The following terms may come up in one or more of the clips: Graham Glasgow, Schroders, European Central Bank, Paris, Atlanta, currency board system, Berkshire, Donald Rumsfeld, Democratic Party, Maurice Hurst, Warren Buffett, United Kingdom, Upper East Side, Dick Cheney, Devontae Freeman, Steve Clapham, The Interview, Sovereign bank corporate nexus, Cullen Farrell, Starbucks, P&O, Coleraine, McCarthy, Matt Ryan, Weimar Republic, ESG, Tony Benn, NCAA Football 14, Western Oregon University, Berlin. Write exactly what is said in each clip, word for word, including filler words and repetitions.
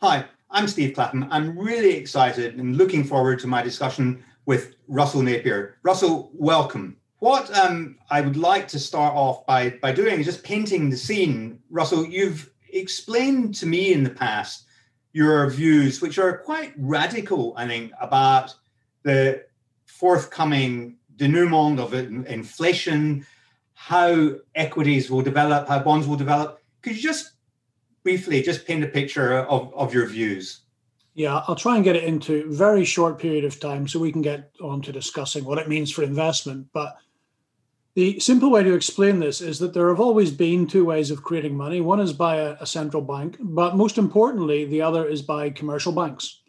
Hi, I'm Steve Clapham. I'm really excited and looking forward to my discussion with Russell Napier. Russell, welcome. What um, I would like to start off by, by doing is just painting the scene. Russell, you've explained to me in the past your views, which are quite radical, I think, about the forthcoming denouement of inflation, how equities will develop, how bonds will develop. Could you just briefly just paint a picture of, of your views? Yeah, I'll try and get it into a very short period of time so we can get on to discussing what it means for investment. But the simple way to explain this is that there have always been two ways of creating money. One is by a, a central bank, but most importantly, the other is by commercial banks.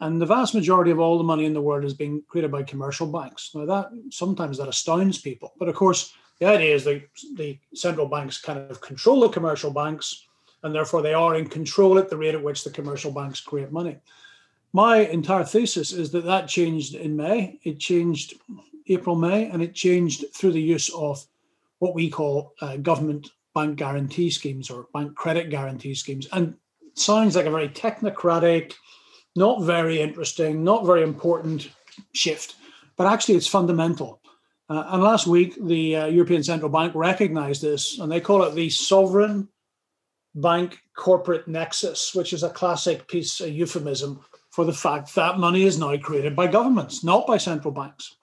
And the vast majority of all the money in the world is being created by commercial banks. Now, that sometimes that astounds people. But of course, the idea is that the central banks kind of control the commercial banks, and therefore they are in control at the rate at which the commercial banks create money. My entire thesis is that that changed in May. It changed April, May, and it changed through the use of what we call uh, government bank guarantee schemes or bank credit guarantee schemes. And it sounds like a very technocratic, not very interesting, not very important shift, but actually it's fundamental. Uh, and last week, the uh, European Central Bank recognized this, and they call it the Sovereign bank corporate nexus, which is a classic piece, a euphemism for the fact that money is now created by governments, not by central banks.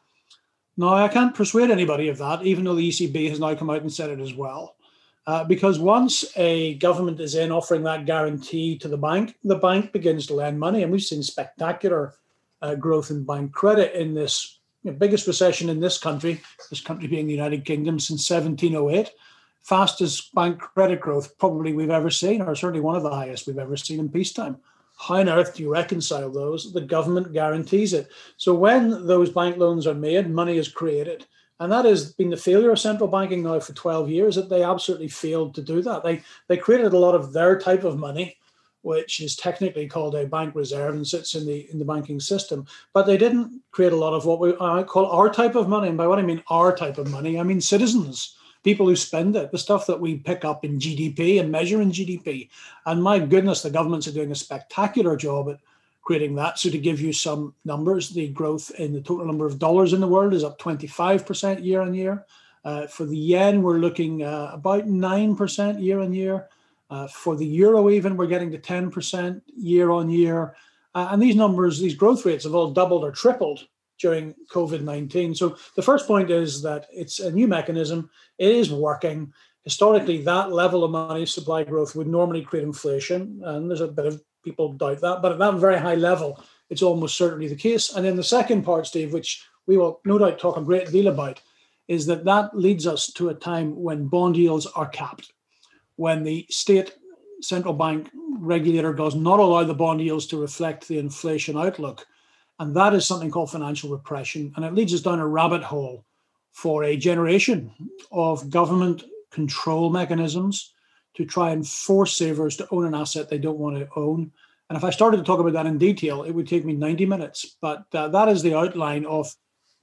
Now, I can't persuade anybody of that, even though the E C B has now come out and said it as well, uh, because once a government is in offering that guarantee to the bank, the bank begins to lend money. And we've seen spectacular uh, growth in bank credit in this you know, biggest recession in this country, this country being the United Kingdom, since seventeen oh eight. Fastest bank credit growth probably we've ever seen, or certainly one of the highest we've ever seen in peacetime. How on earth do you reconcile those? The government guarantees it. So when those bank loans are made, money is created. And that has been the failure of central banking now for twelve years, that they absolutely failed to do that. They, they created a lot of their type of money, which is technically called a bank reserve and sits in the in the banking system. But they didn't create a lot of what we I call our type of money. And by what I mean our type of money, I mean citizens. People who spend it, the stuff that we pick up in G D P and measure in G D P. And my goodness, the governments are doing a spectacular job at creating that. So to give you some numbers, the growth in the total number of dollars in the world is up twenty-five percent year on year. Uh, for the yen, we're looking uh, about nine percent year on year. Uh, for the euro even, we're getting to ten percent year on year. Uh, and these numbers, these growth rates have all doubled or tripled during COVID nineteen. So the first point is that it's a new mechanism. It is working. Historically, that level of money supply growth would normally create inflation. And there's a bit of people doubt that. But at that very high level, it's almost certainly the case. And then the second part, Steve, which we will no doubt talk a great deal about, is that that leads us to a time when bond yields are capped, when the state central bank regulator does not allow the bond yields to reflect the inflation outlook. And that is something called financial repression. And it leads us down a rabbit hole for a generation of government control mechanisms to try and force savers to own an asset they don't want to own. And if I started to talk about that in detail, it would take me ninety minutes. But uh, that is the outline of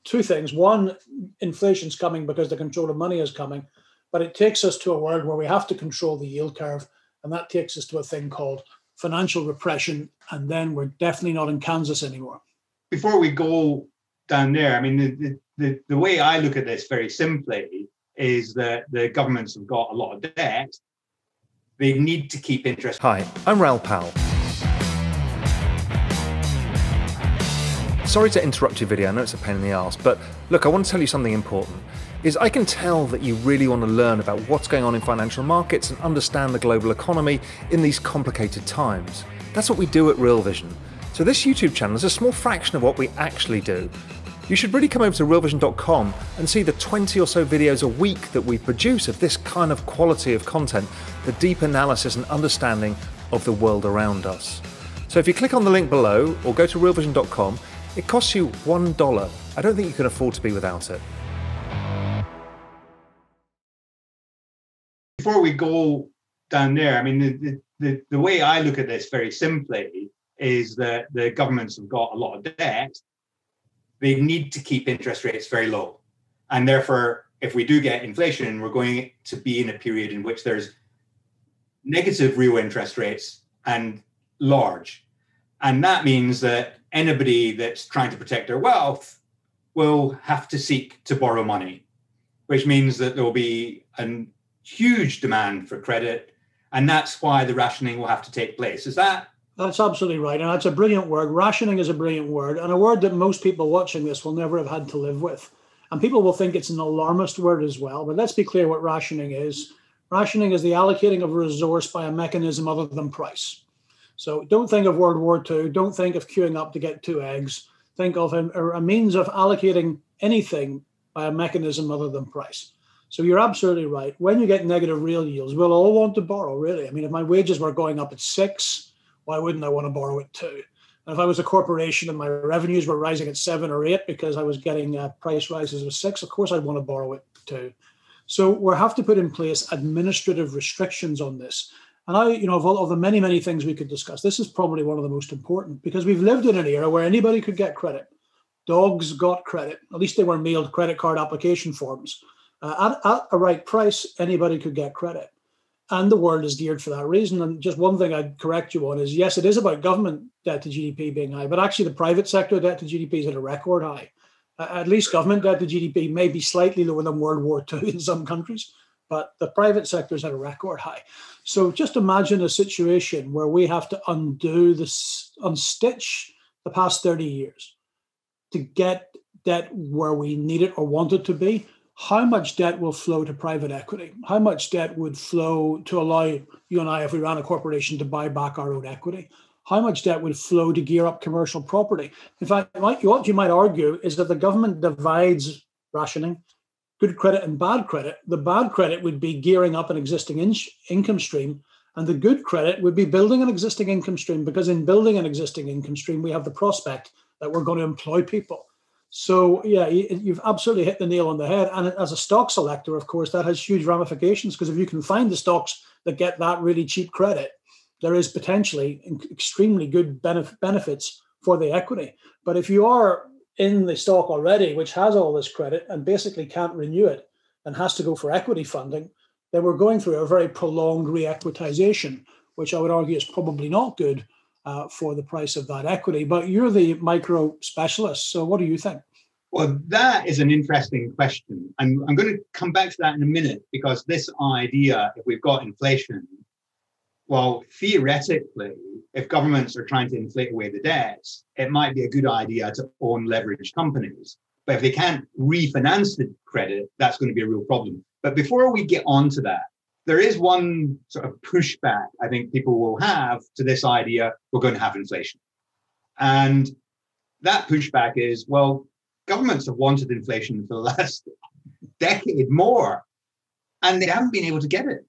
two things. One, inflation's coming because the control of money is coming. But it takes us to a world where we have to control the yield curve. And that takes us to a thing called financial repression. And then we're definitely not in Kansas anymore. Before we go down there, I mean, the, the, the way I look at this very simply is that the governments have got a lot of debt. They need to keep interest. Hi, I'm Raoul Pal. Sorry to interrupt your video, I know it's a pain in the arse, but look, I want to tell you something important. Is I can tell that you really want to learn about what's going on in financial markets and understand the global economy in these complicated times. That's what we do at Real Vision. So this YouTube channel is a small fraction of what we actually do. You should really come over to real vision dot com and see the twenty or so videos a week that we produce of this kind of quality of content, the deep analysis and understanding of the world around us. So if you click on the link below or go to real vision dot com, it costs you one dollar. I don't think you can afford to be without it. Before we go down there, I mean, the, the, the way I look at this very simply is that the governments have got a lot of debt. They need to keep interest rates very low. And therefore, if we do get inflation, we're going to be in a period in which there's negative real interest rates and large. And that means that anybody that's trying to protect their wealth will have to seek to borrow money, which means that there will be a huge demand for credit. And that's why the rationing will have to take place. Is that? That's absolutely right. And that's a brilliant word. Rationing is a brilliant word, and a word that most people watching this will never have had to live with. And people will think it's an alarmist word as well. But let's be clear what rationing is. Rationing is the allocating of resource by a mechanism other than price. So don't think of World War Two. Don't think of queuing up to get two eggs. Think of a, a means of allocating anything by a mechanism other than price. So you're absolutely right. When you get negative real yields, we'll all want to borrow, really. I mean, if my wages were going up at six, why wouldn't I want to borrow at two? And if I was a corporation and my revenues were rising at seven or eight because I was getting uh, price rises of six, of course I'd want to borrow at two. So we'll have to put in place administrative restrictions on this. And I, you know, of all of the many, many things we could discuss, this is probably one of the most important, because we've lived in an era where anybody could get credit. Dogs got credit. At least they were mailed credit card application forms. Uh, at, at a right price, anybody could get credit. And the world is geared for that reason. And just one thing I'd correct you on is, yes, it is about government debt to G D P being high, but actually the private sector debt to G D P is at a record high. Uh, at least government debt to G D P may be slightly lower than World War Two in some countries, but the private sector is at a record high. So just imagine a situation where we have to undo this, unstitch the past thirty years to get debt where we need it or want it to be. How much debt will flow to private equity? How much debt would flow to allow you and I, if we ran a corporation, to buy back our own equity? How much debt would flow to gear up commercial property? In fact, what you might argue is that the government divides rationing, good credit and bad credit. The bad credit would be gearing up an existing in- income stream, and the good credit would be building an existing income stream, because in building an existing income stream, we have the prospect that we're going to employ people. So, yeah, you've absolutely hit the nail on the head. And as a stock selector, of course, that has huge ramifications, because if you can find the stocks that get that really cheap credit, there is potentially extremely good benef- benefits for the equity. But if you are in the stock already, which has all this credit and basically can't renew it and has to go for equity funding, then we're going through a very prolonged re-equitization, which I would argue is probably not good Uh, for the price of that equity. But you're the micro specialist, so what do you think? Well, that is an interesting question. I'm, I'm going to come back to that in a minute, because this idea, if we've got inflation, well, theoretically, if governments are trying to inflate away the debts, it might be a good idea to own leveraged companies. But if they can't refinance the credit, that's going to be a real problem. But before we get on to that, there is one sort of pushback I think people will have to this idea we're going to have inflation. And that pushback is, well, governments have wanted inflation for the last decade more, and they haven't been able to get it.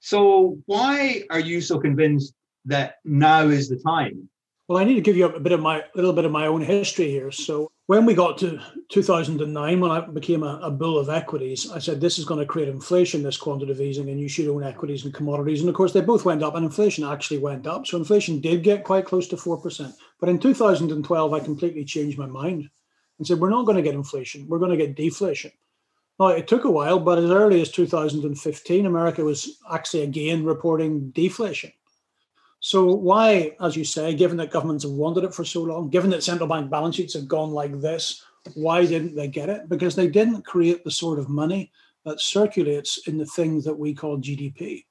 So why are you so convinced that now is the time? Well, I need to give you a bit of my, a little bit of my own history here. So when we got to two thousand nine, when I became a, a bull of equities, I said, this is going to create inflation, this quantitative easing, and you should own equities and commodities. And of course, they both went up, and inflation actually went up. So inflation did get quite close to four percent. But in two thousand twelve, I completely changed my mind and said, we're not going to get inflation. We're going to get deflation. Now, it took a while, but as early as two thousand fifteen, America was actually again reporting deflation. So why, as you say, given that governments have wanted it for so long, given that central bank balance sheets have gone like this, why didn't they get it? Because they didn't create the sort of money that circulates in the things that we call G D P.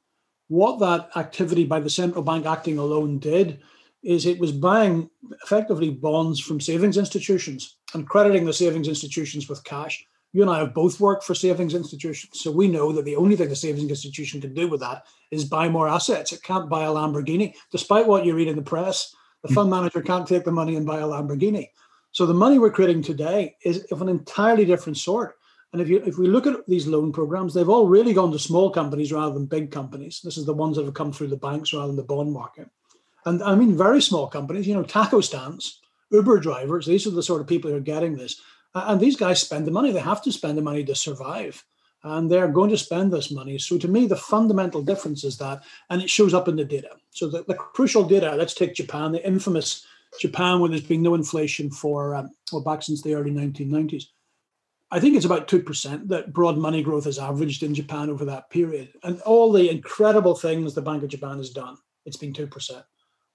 What that activity by the central bank acting alone did is it was buying effectively bonds from savings institutions and crediting the savings institutions with cash. You and I have both worked for savings institutions, so we know that the only thing a savings institution can do with that is buy more assets. It can't buy a Lamborghini. Despite what you read in the press, the fund manager can't take the money and buy a Lamborghini. So the money we're creating today is of an entirely different sort. And if you, if we look at these loan programs, they've all really gone to small companies rather than big companies. This is the ones that have come through the banks rather than the bond market. And I mean, very small companies, you know, taco stands, Uber drivers, these are the sort of people who are getting this. And these guys spend the money. They have to spend the money to survive. And they're going to spend this money. So to me, the fundamental difference is that, and it shows up in the data. So the, the crucial data, let's take Japan, the infamous Japan, where there's been no inflation for, um, well, back since the early nineteen nineties. I think it's about two percent that broad money growth has averaged in Japan over that period. And all the incredible things the Bank of Japan has done, it's been two percent.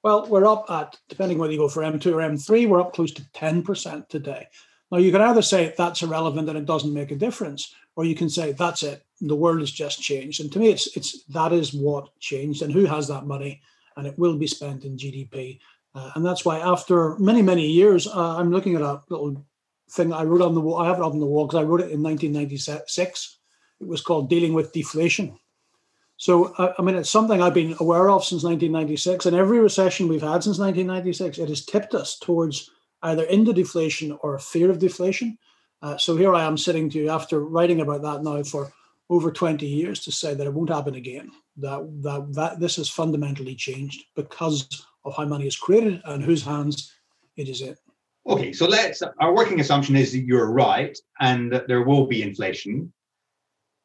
Well, we're up at, depending whether you go for M two or M three, we're up close to ten percent today. Now, you can either say that's irrelevant and it doesn't make a difference, or you can say that's it, the world has just changed. And to me, it's it's that is what changed, and who has that money, and it will be spent in G D P. Uh, and that's why after many, many years, uh, I'm looking at a little thing I wrote on the wall. I have it up on the wall because I wrote it in nineteen ninety-six. It was called Dealing with Deflation. So, I mean, it's something I've been aware of since nineteen ninety-six, and every recession we've had since nineteen ninety-six, it has tipped us towards either into deflation or fear of deflation. Uh, so here I am sitting to you after writing about that now for over twenty years to say that it won't happen again, that, that, that this has fundamentally changed because of how money is created and whose hands it is in. Okay, so let's, our working assumption is that you're right and that there will be inflation.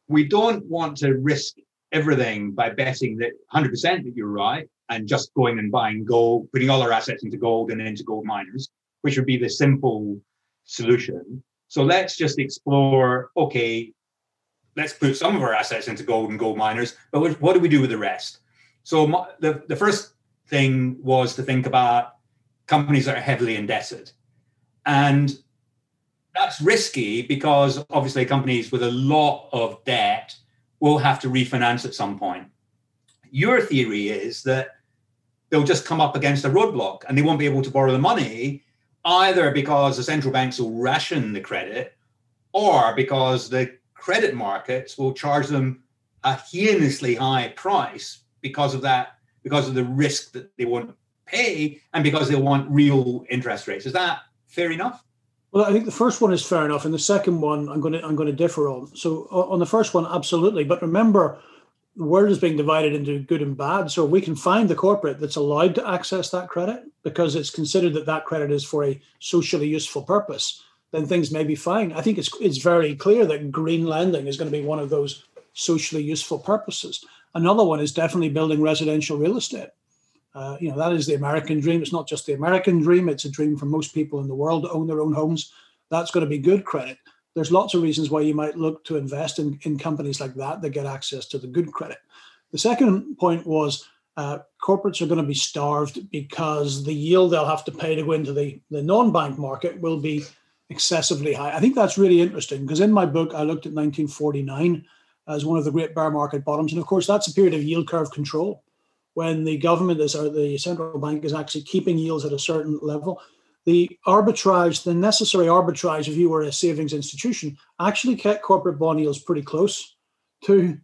We don't want to risk everything by betting that one hundred percent that you're right and just going and buying gold, putting all our assets into gold and into gold miners, which would be the simple solution. So let's just explore, okay, let's put some of our assets into gold and gold miners, but what do we do with the rest? So my, the, the first thing was to think about companies that are heavily indebted. And that's risky because obviously companies with a lot of debt will have to refinance at some point. Your theory is that they'll just come up against a roadblock and they won't be able to borrow the money, either because the central banks will ration the credit or because the credit markets will charge them a heinously high price because of that, because of the risk that they won't pay and because they want real interest rates. Is that fair enough? Well, I think the first one is fair enough, and the second one I'm going to I'm going to differ on. So on the first one, absolutely. But remember, the world is being divided into good and bad. So we can find the corporate that's allowed to access that credit because it's considered that that credit is for a socially useful purpose. Then things may be fine. I think it's it's very clear that green lending is going to be one of those socially useful purposes. Another one is definitely building residential real estate. Uh, you know, that is the American dream. It's not just the American dream. It's a dream for most people in the world to own their own homes. That's going to be good credit. There's lots of reasons why you might look to invest in, in companies like that that get access to the good credit. The second point was uh, corporates are going to be starved because the yield they'll have to pay to go into the, the non-bank market will be excessively high. I think that's really interesting because in my book, I looked at nineteen forty-nine as one of the great bear market bottoms. And of course, that's a period of yield curve control, when the government is, or the central bank is actually keeping yields at a certain level. The arbitrage, the necessary arbitrage, if you were a savings institution, actually kept corporate bond yields pretty close to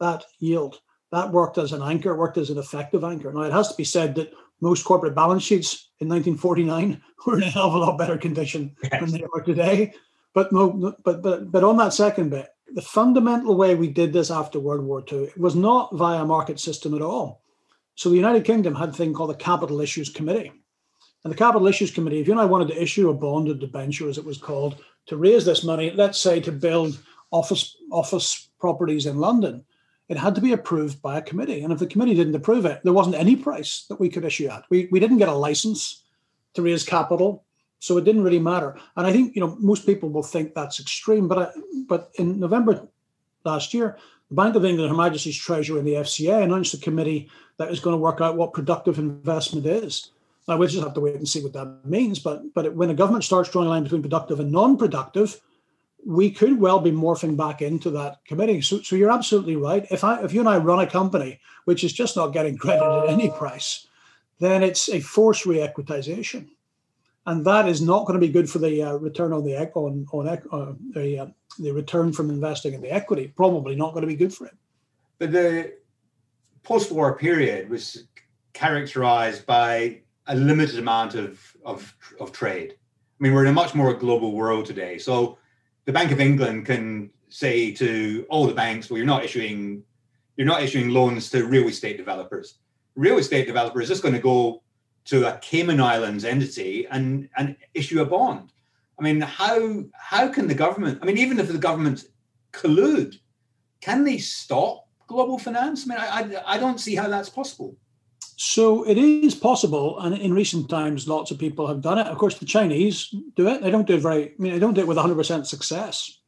that yield. That worked as an anchor, worked as an effective anchor. Now, it has to be said that most corporate balance sheets in nineteen forty-nine were in a hell of a lot better condition yes. than they are today. But, no, but, but, but on that second bit, the fundamental way we did this after World War Two, it was not via a market system at all. So the United Kingdom had a thing called the Capital Issues Committee. And the Capital Issues Committee, if you and I wanted to issue a bond or debenture, as it was called, to raise this money, let's say to build office office properties in London, it had to be approved by a committee. And if the committee didn't approve it, there wasn't any price that we could issue at. We, we didn't get a license to raise capital, so it didn't really matter. And I think, you know, most people will think that's extreme, but, I, but in November last year, the Bank of England, Her Majesty's Treasurer and the F C A announced a committee that is going to work out what productive investment is. Now, we'll just have to wait and see what that means. But but when a government starts drawing a line between productive and non-productive, we could well be morphing back into that committee. So, so you're absolutely right. If I if you and I run a company which is just not getting credit at any price, then it's a forced re-equitization. And that is not going to be good for the uh, return on the on on uh, the, uh, the return from investing in the equity. Probably not going to be good for it. But the post-war period was characterized by a limited amount of of of trade. I mean, we're in a much more global world today. So the Bank of England can say to all the banks, "Well, you're not issuing you're not issuing loans to real estate developers. Real estate developers is going to go" to a Cayman Islands entity and, and issue a bond. I mean, how how can the government, I mean, even if the government collude, can they stop global finance? I mean, I, I, I don't see how that's possible. So it is possible, and in recent times, lots of people have done it. Of course, the Chinese do it. They don't do it very, I mean, they don't do it with one hundred percent success,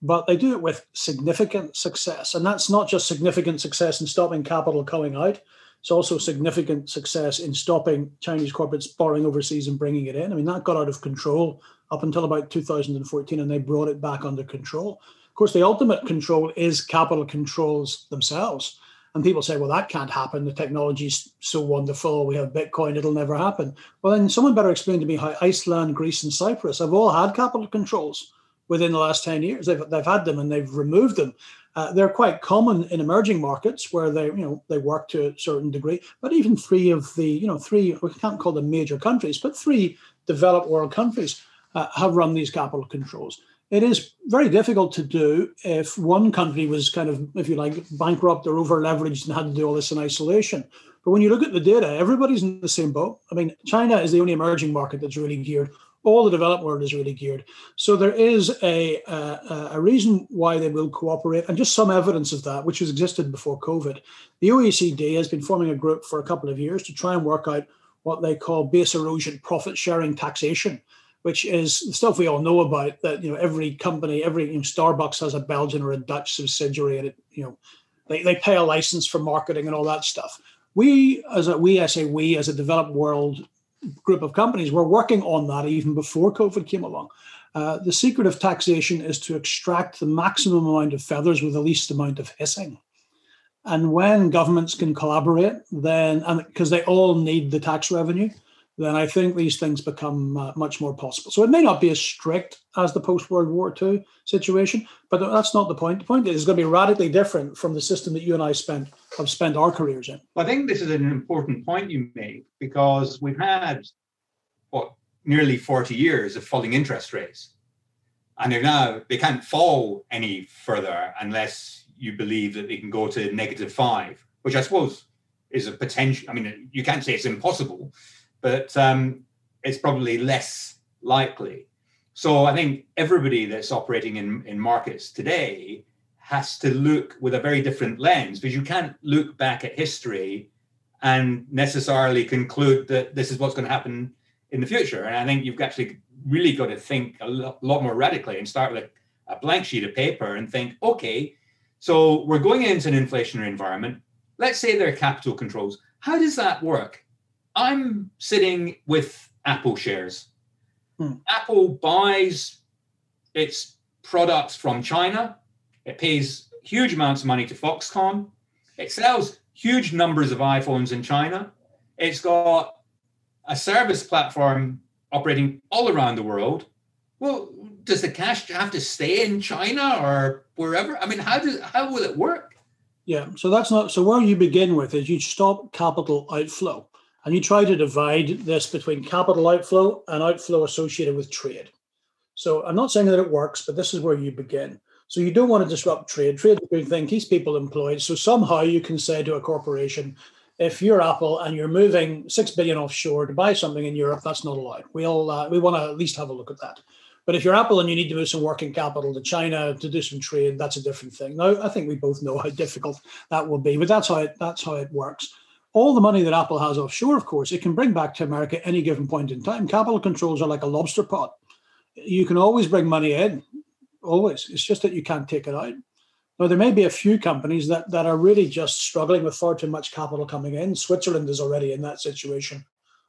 but they do it with significant success. And that's not just significant success in stopping capital coming out. It's also significant success in stopping Chinese corporates borrowing overseas and bringing it in. I mean, that got out of control up until about two thousand fourteen, and they brought it back under control. Of course, the ultimate control is capital controls themselves. And people say, well, that can't happen. The technology's so wonderful. We have Bitcoin. It'll never happen. Well, then someone better explain to me how Iceland, Greece, and Cyprus have all had capital controls within the last ten years. They've, they've had them and they've removed them. Uh, they're quite common in emerging markets where they, you know, they work to a certain degree. But even three of the, you know, three, we can't call them major countries, but three developed world countries uh, have run these capital controls. It is very difficult to do if one country was kind of, if you like, bankrupt or over-leveraged and had to do all this in isolation. But when you look at the data, everybody's in the same boat. I mean, China is the only emerging market that's really geared. All the developed world is really geared. So there is a, a, a reason why they will cooperate, and just some evidence of that, which has existed before COVID. The O E C D has been forming a group for a couple of years to try and work out what they call base erosion profit-sharing taxation, which is the stuff we all know about, that, you know, every company, every, you know, Starbucks has a Belgian or a Dutch subsidiary, and it, you know, they, they pay a license for marketing and all that stuff. We, as a, we, I say we, as a developed world group of companies, were working on that even before COVID came along. Uh, the secret of taxation is to extract the maximum amount of feathers with the least amount of hissing. And when governments can collaborate, then, and because they all need the tax revenue, then I think these things become uh, much more possible. So it may not be as strict as the post-World War Two situation, but that's not the point. The point is it's going to be radically different from the system that you and I spent have spent our careers in. I think this is an important point you make, because we've had, what, nearly forty years of falling interest rates. And they're now, they can't fall any further unless you believe that they can go to negative five, which I suppose is a potential. I mean, you can't say it's impossible, but um, it's probably less likely. So I think everybody that's operating in, in markets today has to look with a very different lens, because you can't look back at history and necessarily conclude that this is what's going to happen in the future. And I think you've actually really got to think a lot more radically and start with a blank sheet of paper and think, okay, so we're going into an inflationary environment. Let's say there are capital controls. How does that work? I'm sitting with Apple shares. Hmm. Apple buys its products from China. It pays huge amounts of money to Foxconn. It sells huge numbers of iPhones in China. It's got a service platform operating all around the world. Well, does the cash have to stay in China or wherever? I mean, how does, how will it work? Yeah, so that's not, so where you begin with is you stop capital outflow. And you try to divide this between capital outflow and outflow associated with trade. So I'm not saying that it works, but this is where you begin. So you don't want to disrupt trade. Trade is a good thing, keeps people employed. So somehow you can say to a corporation, if you're Apple and you're moving six billion dollars offshore to buy something in Europe, that's not allowed. We'll, uh, we want to at least have a look at that. But if you're Apple and you need to move some working capital to China to do some trade, that's a different thing. Now, I think we both know how difficult that will be, but that's how it, that's how it works. All the money that Apple has offshore, of course, it can bring back to America at any given point in time. Capital controls are like a lobster pot. You can always bring money in, always. It's just that you can't take it out. Now, there may be a few companies that, that are really just struggling with far too much capital coming in. Switzerland is already in that situation.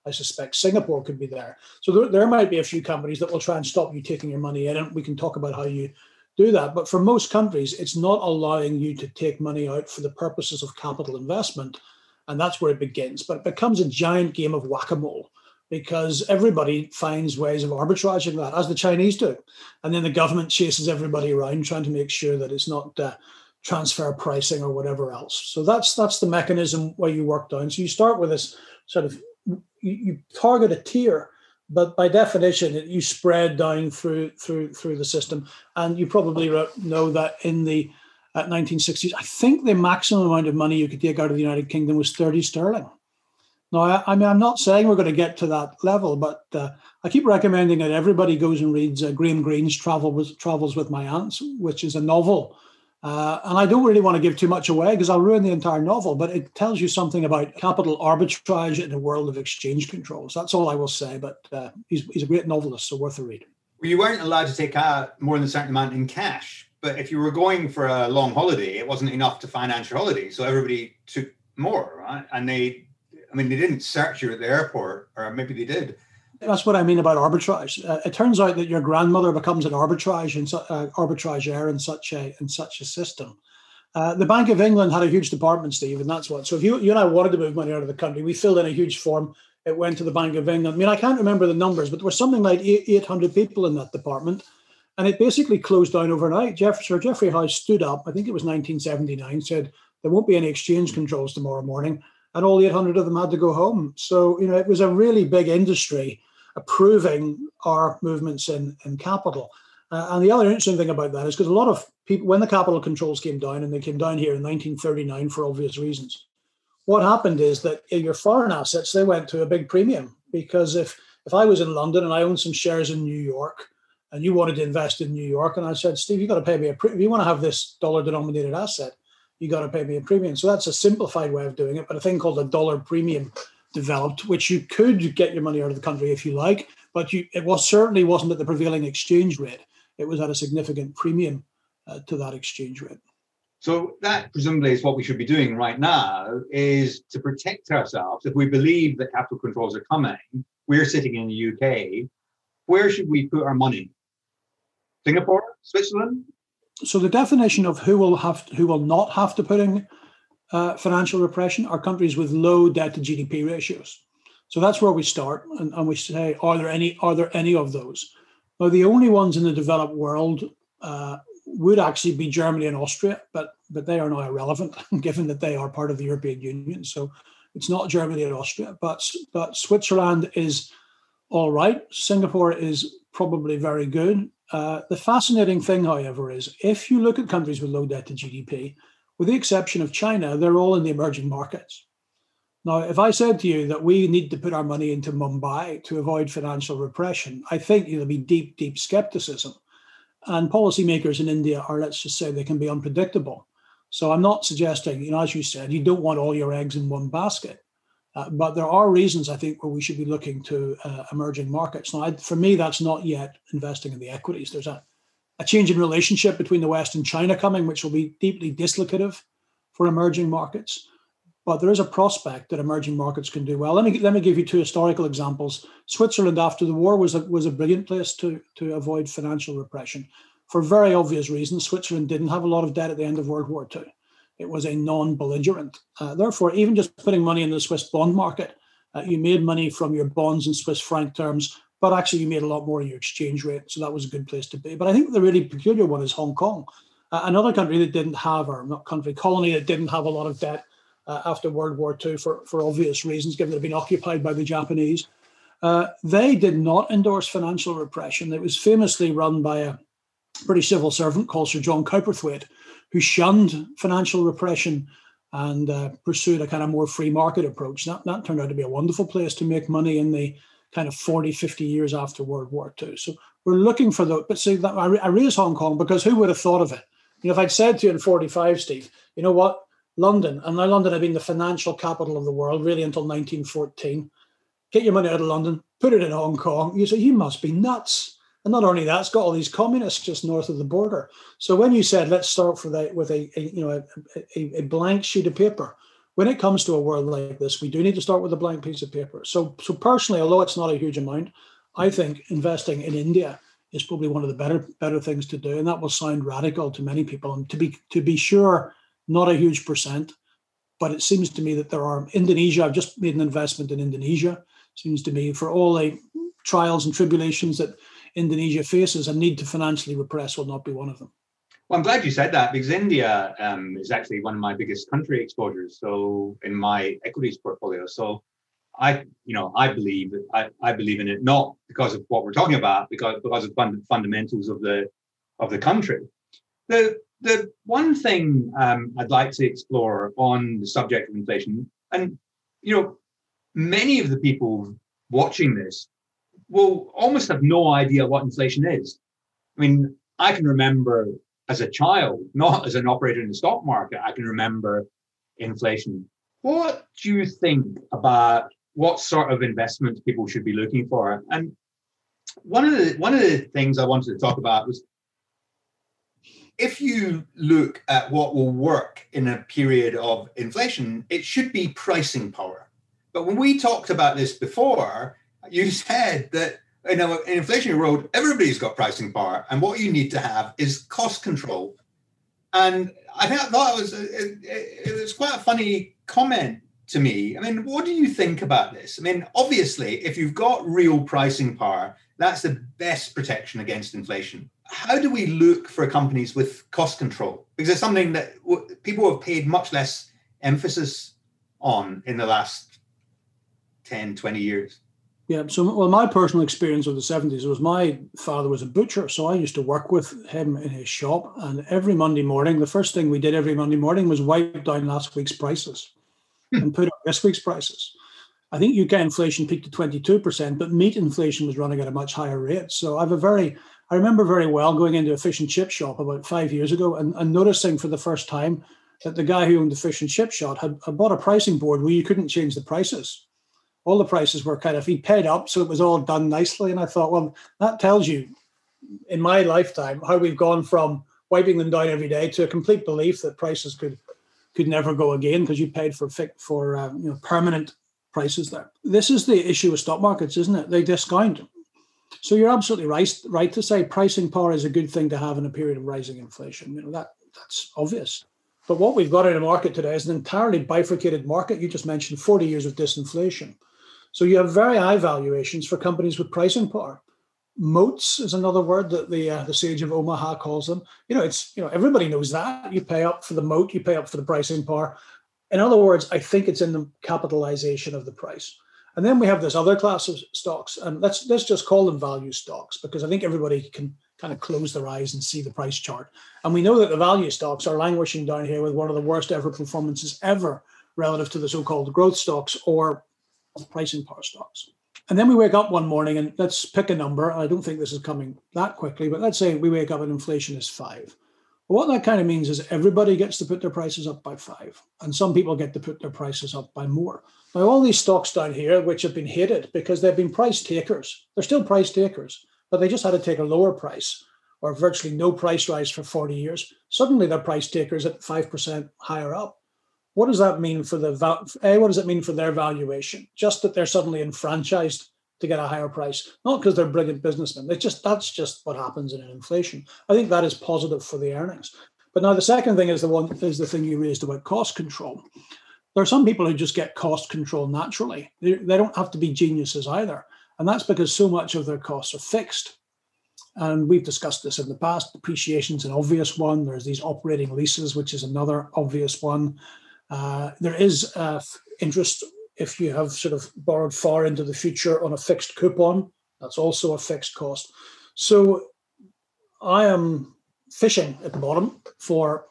I suspect Singapore could be there. So there, there might be a few companies that will try and stop you taking your money in, and we can talk about how you do that. But for most countries, it's not allowing you to take money out for the purposes of capital investment. And that's where it begins. But it becomes a giant game of whack-a-mole, because everybody finds ways of arbitraging that, as the Chinese do. And then the government chases everybody around trying to make sure that it's not uh, transfer pricing or whatever else. So that's that's the mechanism where you work down. So you start with this sort of, you, you target a tier, but by definition, you spread down through, through, through the system. And you probably know that in the at nineteen sixties, I think the maximum amount of money you could take out of the United Kingdom was thirty sterling. Now, I, I mean, I'm not saying we're going to get to that level, but uh, I keep recommending that everybody goes and reads uh, Graham Greene's Travel with, Travels with My Aunts, which is a novel. Uh, and I don't really want to give too much away because I'll ruin the entire novel, but it tells you something about capital arbitrage in a world of exchange controls. That's all I will say, but uh, he's, he's a great novelist, so worth a read. Well, you weren't allowed to take out more than a certain amount in cash. But if you were going for a long holiday, it wasn't enough to finance your holiday. So everybody took more, right? And they, I mean, they didn't search you at the airport, or maybe they did. That's what I mean about arbitrage. Uh, it turns out that your grandmother becomes an arbitrage and uh, arbitrageur in such a in such a system. Uh, the Bank of England had a huge department, Steve, and that's what. So if you, you and I wanted to move money out of the country, we filled in a huge form. It went to the Bank of England. I mean, I can't remember the numbers, but there was something like eight hundred people in that department, and it basically closed down overnight. Jeff, Sir Geoffrey Howe stood up, I think it was nineteen seventy-nine, said there won't be any exchange controls tomorrow morning, and all eight hundred of them had to go home. So, you know, it was a really big industry approving our movements in, in capital. Uh, and the other interesting thing about that is because a lot of people, when the capital controls came down, and they came down here in nineteen thirty-nine for obvious reasons, what happened is that in your foreign assets, they went to a big premium. Because if, if I was in London and I owned some shares in New York, and you wanted to invest in New York, and I said, Steve, you've got to pay me a premium. If you want to have this dollar-denominated asset, you got to pay me a premium. So that's a simplified way of doing it, but a thing called a dollar premium developed, which you could get your money out of the country if you like, but you, it was certainly wasn't at the prevailing exchange rate. It was at a significant premium uh, to that exchange rate. So that presumably is what we should be doing right now, is to protect ourselves. If we believe that capital controls are coming, we're sitting in the U K, where should we put our money? Singapore? Switzerland? So the definition of who will have to, who will not have to put in uh, financial repression are countries with low debt to G D P ratios. So that's where we start, and, and we say, are there any are there any of those? Now the only ones in the developed world uh, would actually be Germany and Austria, but but they are now irrelevant given that they are part of the European Union. So it's not Germany and Austria, but but Switzerland is all right. Singapore is probably very good. Uh, the fascinating thing, however, is if you look at countries with low debt to G D P, with the exception of China, they're all in the emerging markets. Now, if I said to you that we need to put our money into Mumbai to avoid financial repression, I think there'll be deep, deep skepticism. And policymakers in India are, let's just say, they can be unpredictable. So I'm not suggesting, you know, as you said, you don't want all your eggs in one basket. Uh, but there are reasons, I think, where we should be looking to uh, emerging markets. Now, I, for me, that's not yet investing in the equities. There's a, a change in relationship between the West and China coming, which will be deeply dislocative for emerging markets. But there is a prospect that emerging markets can do well. Let me let me give you two historical examples. Switzerland, after the war, was a, was a brilliant place to, to avoid financial repression. For very obvious reasons, Switzerland didn't have a lot of debt at the end of World War Two. It was a non-belligerent. Uh, therefore, even just putting money in the Swiss bond market, uh, you made money from your bonds in Swiss franc terms, but actually you made a lot more in your exchange rate. So that was a good place to be. But I think the really peculiar one is Hong Kong, uh, another country that didn't have, or not country, colony that didn't have a lot of debt uh, after World War Two for, for obvious reasons, given it had been occupied by the Japanese. Uh, they did not endorse financial repression. It was famously run by a British civil servant called Sir John Cowperthwaite, who shunned financial repression and uh, pursued a kind of more free market approach. That, that turned out to be a wonderful place to make money in the kind of forty, fifty years after World War Two. So we're looking for those. But see, that, I, I raise Hong Kong because who would have thought of it? You know, if I'd said to you in forty-five, Steve, you know what, London, and now London had been the financial capital of the world really until nineteen fourteen. Get your money out of London, put it in Hong Kong. You say, you must be nuts. And not only that, it's got all these communists just north of the border. So when you said, let's start for the, with a, a you know a, a, a blank sheet of paper, when it comes to a world like this, we do need to start with a blank piece of paper. So, so personally, although it's not a huge amount, I think investing in India is probably one of the better better things to do. And that will sound radical to many people. And to be to be sure, not a huge percent, but it seems to me that there are Indonesia. I've just made an investment in Indonesia. It seems to me for all the trials and tribulations that Indonesia faces, a need to financially repress will not be one of them. Well, I'm glad you said that, because India um, is actually one of my biggest country exposures. So in my equities portfolio, so I, you know, I believe I, I believe in it not because of what we're talking about, because because of fund, fundamentals of the of the country. The the one thing um, I'd like to explore on the subject of inflation, and you know, many of the people watching this will almost have no idea what inflation is. I mean, I can remember as a child, not as an operator in the stock market, I can remember inflation. What do you think about what sort of investments people should be looking for? And one of the one of the things I wanted to talk about was if you look at what will work in a period of inflation, it should be pricing power. But when we talked about this before, you said that in an inflationary world, everybody's got pricing power. And what you need to have is cost control. And I think that was, it, it, it was quite a funny comment to me. I mean, what do you think about this? I mean, obviously, if you've got real pricing power, that's the best protection against inflation. How do we look for companies with cost control? Because it's something that people have paid much less emphasis on in the last ten, twenty years. Yeah. So, well, my personal experience of the seventies was my father was a butcher. So I used to work with him in his shop. And every Monday morning, the first thing we did every Monday morning was wipe down last week's prices hmm. and put up this week's prices. I think U K inflation peaked at twenty-two percent, but meat inflation was running at a much higher rate. So I have a very, I remember very well going into a fish and chip shop about five years ago and, and noticing for the first time that the guy who owned the fish and chip shop had, had bought a pricing board where you couldn't change the prices. All the prices were kind of, he paid up, so it was all done nicely. And I thought, well, that tells you in my lifetime how we've gone from wiping them down every day to a complete belief that prices could could never go again because you paid for for uh, you know, permanent prices there. This is the issue with stock markets, isn't it? They discount. So you're absolutely right, right to say pricing power is a good thing to have in a period of rising inflation. You know, that that's obvious. But what we've got in the market today is an entirely bifurcated market. You just mentioned forty years of disinflation. So you have very high valuations for companies with pricing power. Moats is another word that the uh, the sage of Omaha calls them. You know, it's you know everybody knows that you pay up for the moat, you pay up for the pricing power. In other words, I think it's in the capitalization of the price. And then we have this other class of stocks, and let's let's just call them value stocks because I think everybody can kind of close their eyes and see the price chart. And we know that the value stocks are languishing down here with one of the worst ever performances ever relative to the so-called growth stocks or pricing power stocks. And then we wake up one morning and let's pick a number. I don't think this is coming that quickly, but let's say we wake up and inflation is five. Well, what that kind of means is everybody gets to put their prices up by five, and some people get to put their prices up by more. Now, all these stocks down here, which have been hated because they've been price takers, they're still price takers, but they just had to take a lower price or virtually no price rise for forty years. Suddenly they're price takers at five percent higher up. What does that mean for the val- A, what does it mean for their valuation? Just that they're suddenly enfranchised to get a higher price, not because they're brilliant businessmen. It's just that's just what happens in an inflation. I think that is positive for the earnings. But now the second thing is the one is the thing you raised about cost control. There are some people who just get cost control naturally. They, they don't have to be geniuses either, and that's because so much of their costs are fixed. And we've discussed this in the past. Depreciation is an obvious one. There's these operating leases, which is another obvious one. Uh, there is uh, interest if you have sort of borrowed far into the future on a fixed coupon. That's also a fixed cost. So I am fishing at the bottom for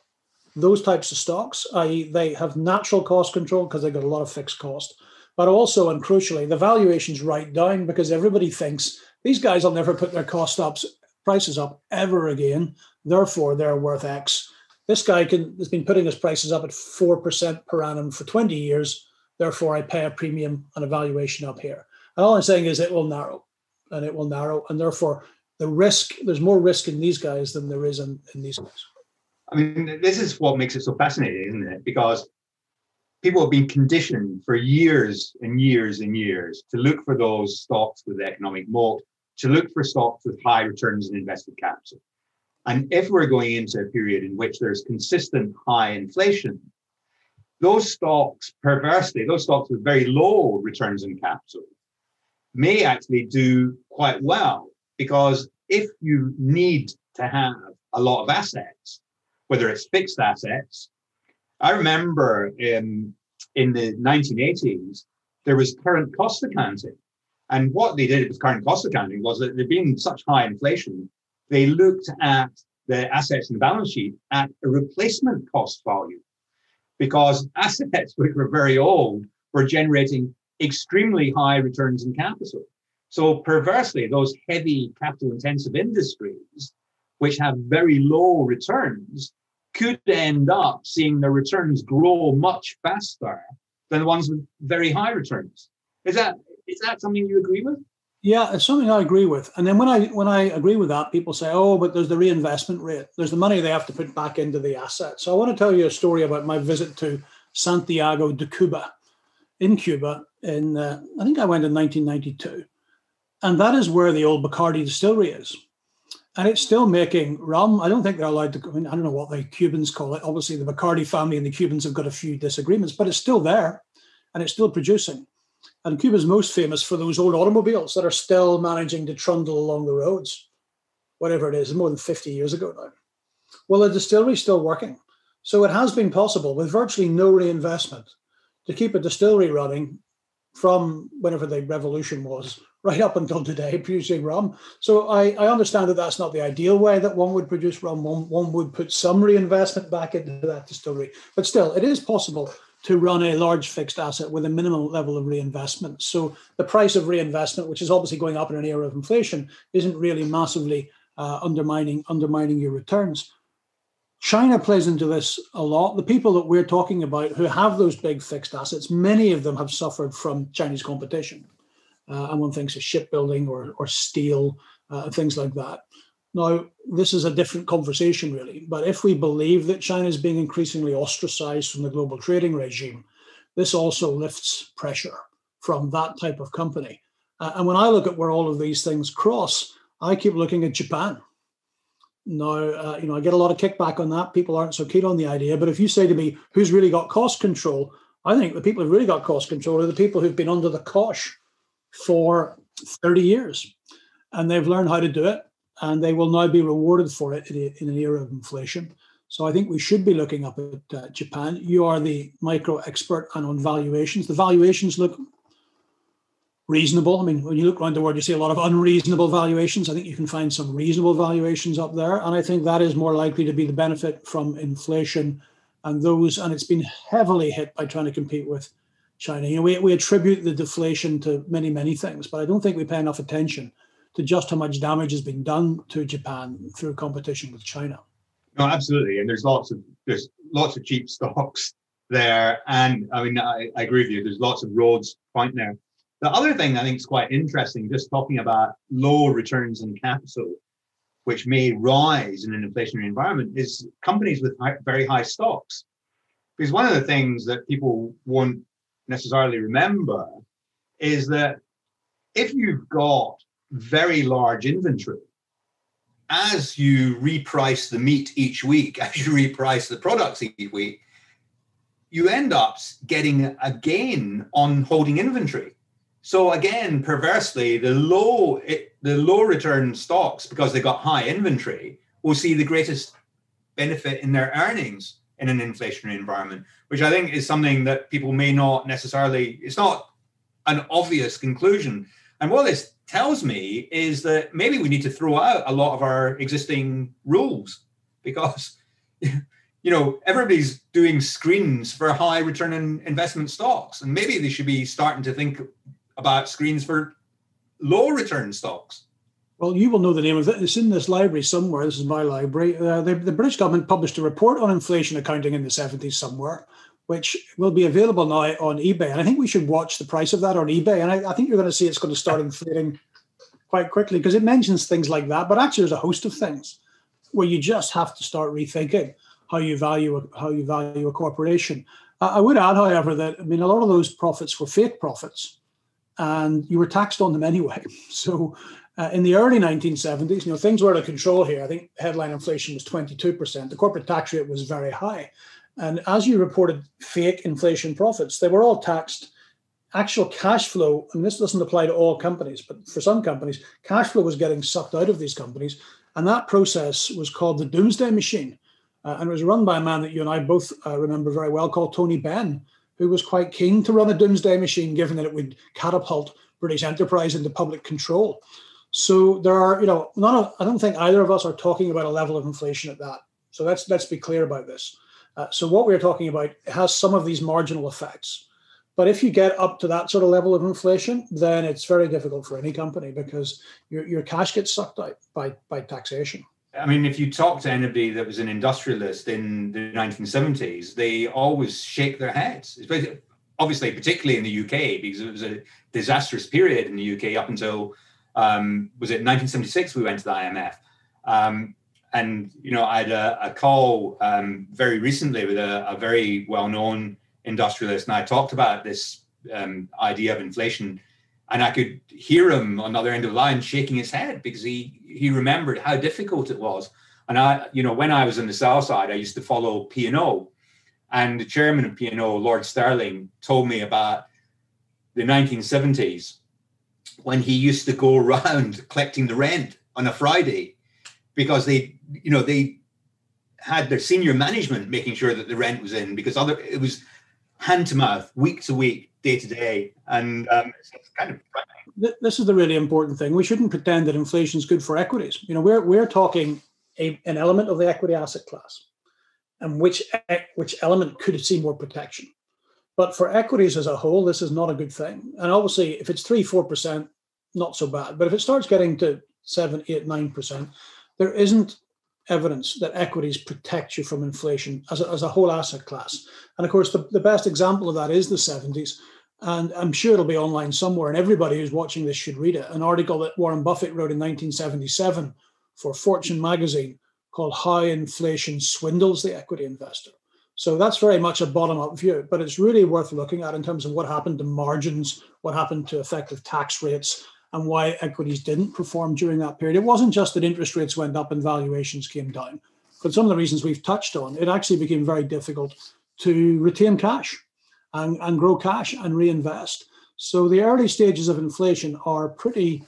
those types of stocks, that is they have natural cost control because they've got a lot of fixed cost. But also, and crucially, the valuation's right down because everybody thinks these guys will never put their cost ups, prices up ever again. Therefore, they're worth X. This guy can, has been putting his prices up at four percent per annum for twenty years. Therefore, I pay a premium and a valuation up here. And all I'm saying is it will narrow and it will narrow. And therefore, the risk, there's more risk in these guys than there is in, in these guys. I mean, this is what makes it so fascinating, isn't it? Because people have been conditioned for years and years and years to look for those stocks with economic moat, to look for stocks with high returns on invested capital. And if we're going into a period in which there's consistent high inflation, those stocks, perversely, those stocks with very low returns on capital may actually do quite well, because if you need to have a lot of assets, whether it's fixed assets, I remember in, in the nineteen eighties, there was current cost accounting. And what they did with current cost accounting was that there'd been such high inflation, they looked at the assets in the balance sheet at a replacement cost value, because assets which were very old were generating extremely high returns in capital. So perversely, those heavy capital intensive industries, which have very low returns, could end up seeing their returns grow much faster than the ones with very high returns. Is that, is that something you agree with? Yeah, it's something I agree with. And then when I when I agree with that, people say, oh, but there's the reinvestment rate. There's the money they have to put back into the asset. So I want to tell you a story about my visit to Santiago de Cuba in Cuba. In uh, I think I went in nineteen ninety-two. And that is where the old Bacardi distillery is. And it's still making rum. I don't think they're allowed to, I mean, I don't know what the Cubans call it. Obviously, the Bacardi family and the Cubans have got a few disagreements, but it's still there and it's still producing. And Cuba's most famous for those old automobiles that are still managing to trundle along the roads, whatever it is, more than fifty years ago now. Well, the distillery's still working. So it has been possible with virtually no reinvestment to keep a distillery running from whenever the revolution was right up until today, producing rum. So I, I understand that that's not the ideal way that one would produce rum. One, one would put some reinvestment back into that distillery. But still, it is possible to run a large fixed asset with a minimal level of reinvestment. So the price of reinvestment, which is obviously going up in an era of inflation, isn't really massively uh, undermining, undermining your returns. China plays into this a lot. The people that we're talking about who have those big fixed assets, many of them have suffered from Chinese competition. Uh, and one thinks of shipbuilding or, or steel, uh, things like that. Now, this is a different conversation, really. But if we believe that China is being increasingly ostracized from the global trading regime, this also lifts pressure from that type of company. Uh, and when I look at where all of these things cross, I keep looking at Japan. Now, uh, you know, I get a lot of kickback on that. People aren't so keen on the idea. But if you say to me, who's really got cost control? I think the people who've really got cost control are the people who've been under the cosh for thirty years. And they've learned how to do it. And they will now be rewarded for it in an era of inflation. So I think we should be looking up at uh, Japan. You are the micro expert, and on valuations, the valuations look reasonable. I mean, when you look around the world, you see a lot of unreasonable valuations. I think you can find some reasonable valuations up there. And I think that is more likely to be the benefit from inflation and those. And it's been heavily hit by trying to compete with China. You know, we, we attribute the deflation to many, many things, but I don't think we pay enough attention to just how much damage has been done to Japan through competition with China. No, absolutely, and there's lots of there's lots of cheap stocks there, and I mean I, I agree with you. There's lots of roads pointing there. The other thing I think is quite interesting, just talking about low returns on capital, which may rise in an inflationary environment, is companies with high, very high stocks, because one of the things that people won't necessarily remember is that if you've got very large inventory, as you reprice the meat each week, as you reprice the products each week, you end up getting a gain on holding inventory. So again, perversely, the low it, the low return stocks, because they got high inventory, will see the greatest benefit in their earnings in an inflationary environment, which I think is something that people may not necessarily, it's not an obvious conclusion. And what this tells me is that maybe we need to throw out a lot of our existing rules, because, you know, everybody's doing screens for high return on investment stocks. And maybe they should be starting to think about screens for low return stocks. Well, you will know the name of it. It's in this library somewhere. This is my library. Uh, the, the British government published a report on inflation accounting in the seventies somewhere, which will be available now on eBay. And I think we should watch the price of that on eBay. And I, I think you're going to see it's going to start inflating quite quickly, because it mentions things like that. But actually, there's a host of things where you just have to start rethinking how you value how you value a corporation. Uh, I would add, however, that, I mean, a lot of those profits were fake profits, and you were taxed on them anyway. So uh, in the early nineteen seventies, you know, things were out of control here. I think headline inflation was twenty-two percent. The corporate tax rate was very high. And as you reported fake inflation profits, they were all taxed. Actual cash flow, and this doesn't apply to all companies, but for some companies, cash flow was getting sucked out of these companies. And that process was called the Doomsday Machine. Uh, and it was run by a man that you and I both uh, remember very well called Tony Benn, who was quite keen to run a Doomsday Machine, given that it would catapult British enterprise into public control. So there are, you know, none of, I don't think either of us are talking about a level of inflation at that. So let's, let's be clear about this. Uh, so what we're talking about has some of these marginal effects. But if you get up to that sort of level of inflation, then it's very difficult for any company, because your, your cash gets sucked out by, by taxation. I mean, if you talk to anybody that was an industrialist in the nineteen seventies, they always shake their heads. Obviously, particularly in the U K, because it was a disastrous period in the U K up until um, was it nineteen seventy-six we went to the I M F? Um, and, you know, I had a, a call um, very recently with a, a very well-known industrialist, and I talked about this um, idea of inflation, and I could hear him on the other end of the line shaking his head because he he remembered how difficult it was. And I, you know, when I was on the sell side, I used to follow P and O, and the chairman of P and O, Lord Sterling, told me about the nineteen seventies when he used to go around collecting the rent on a Friday because they, you know, they had their senior management making sure that the rent was in, because other it was hand to mouth, week to week, day to day, and um, it's, it's kind of frightening. This is the really important thing. We shouldn't pretend that inflation is good for equities. You know, we're we're talking a, an element of the equity asset class, and which which element could see more protection. But for equities as a whole, this is not a good thing. And obviously, if it's three, four percent, not so bad. But if it starts getting to seven, eight, nine percent, there isn't evidence that equities protect you from inflation as a, as a whole asset class. And of course, the, the best example of that is the seventies. And I'm sure it'll be online somewhere, and everybody who's watching this should read it. An article that Warren Buffett wrote in nineteen seventy-seven for Fortune magazine called "How Inflation Swindles the Equity Investor." So that's very much a bottom-up view, but it's really worth looking at in terms of what happened to margins, what happened to effective tax rates, and why equities didn't perform during that period. It wasn't just that interest rates went up and valuations came down. For some of the reasons we've touched on, it actually became very difficult to retain cash and, and grow cash and reinvest. So the early stages of inflation are pretty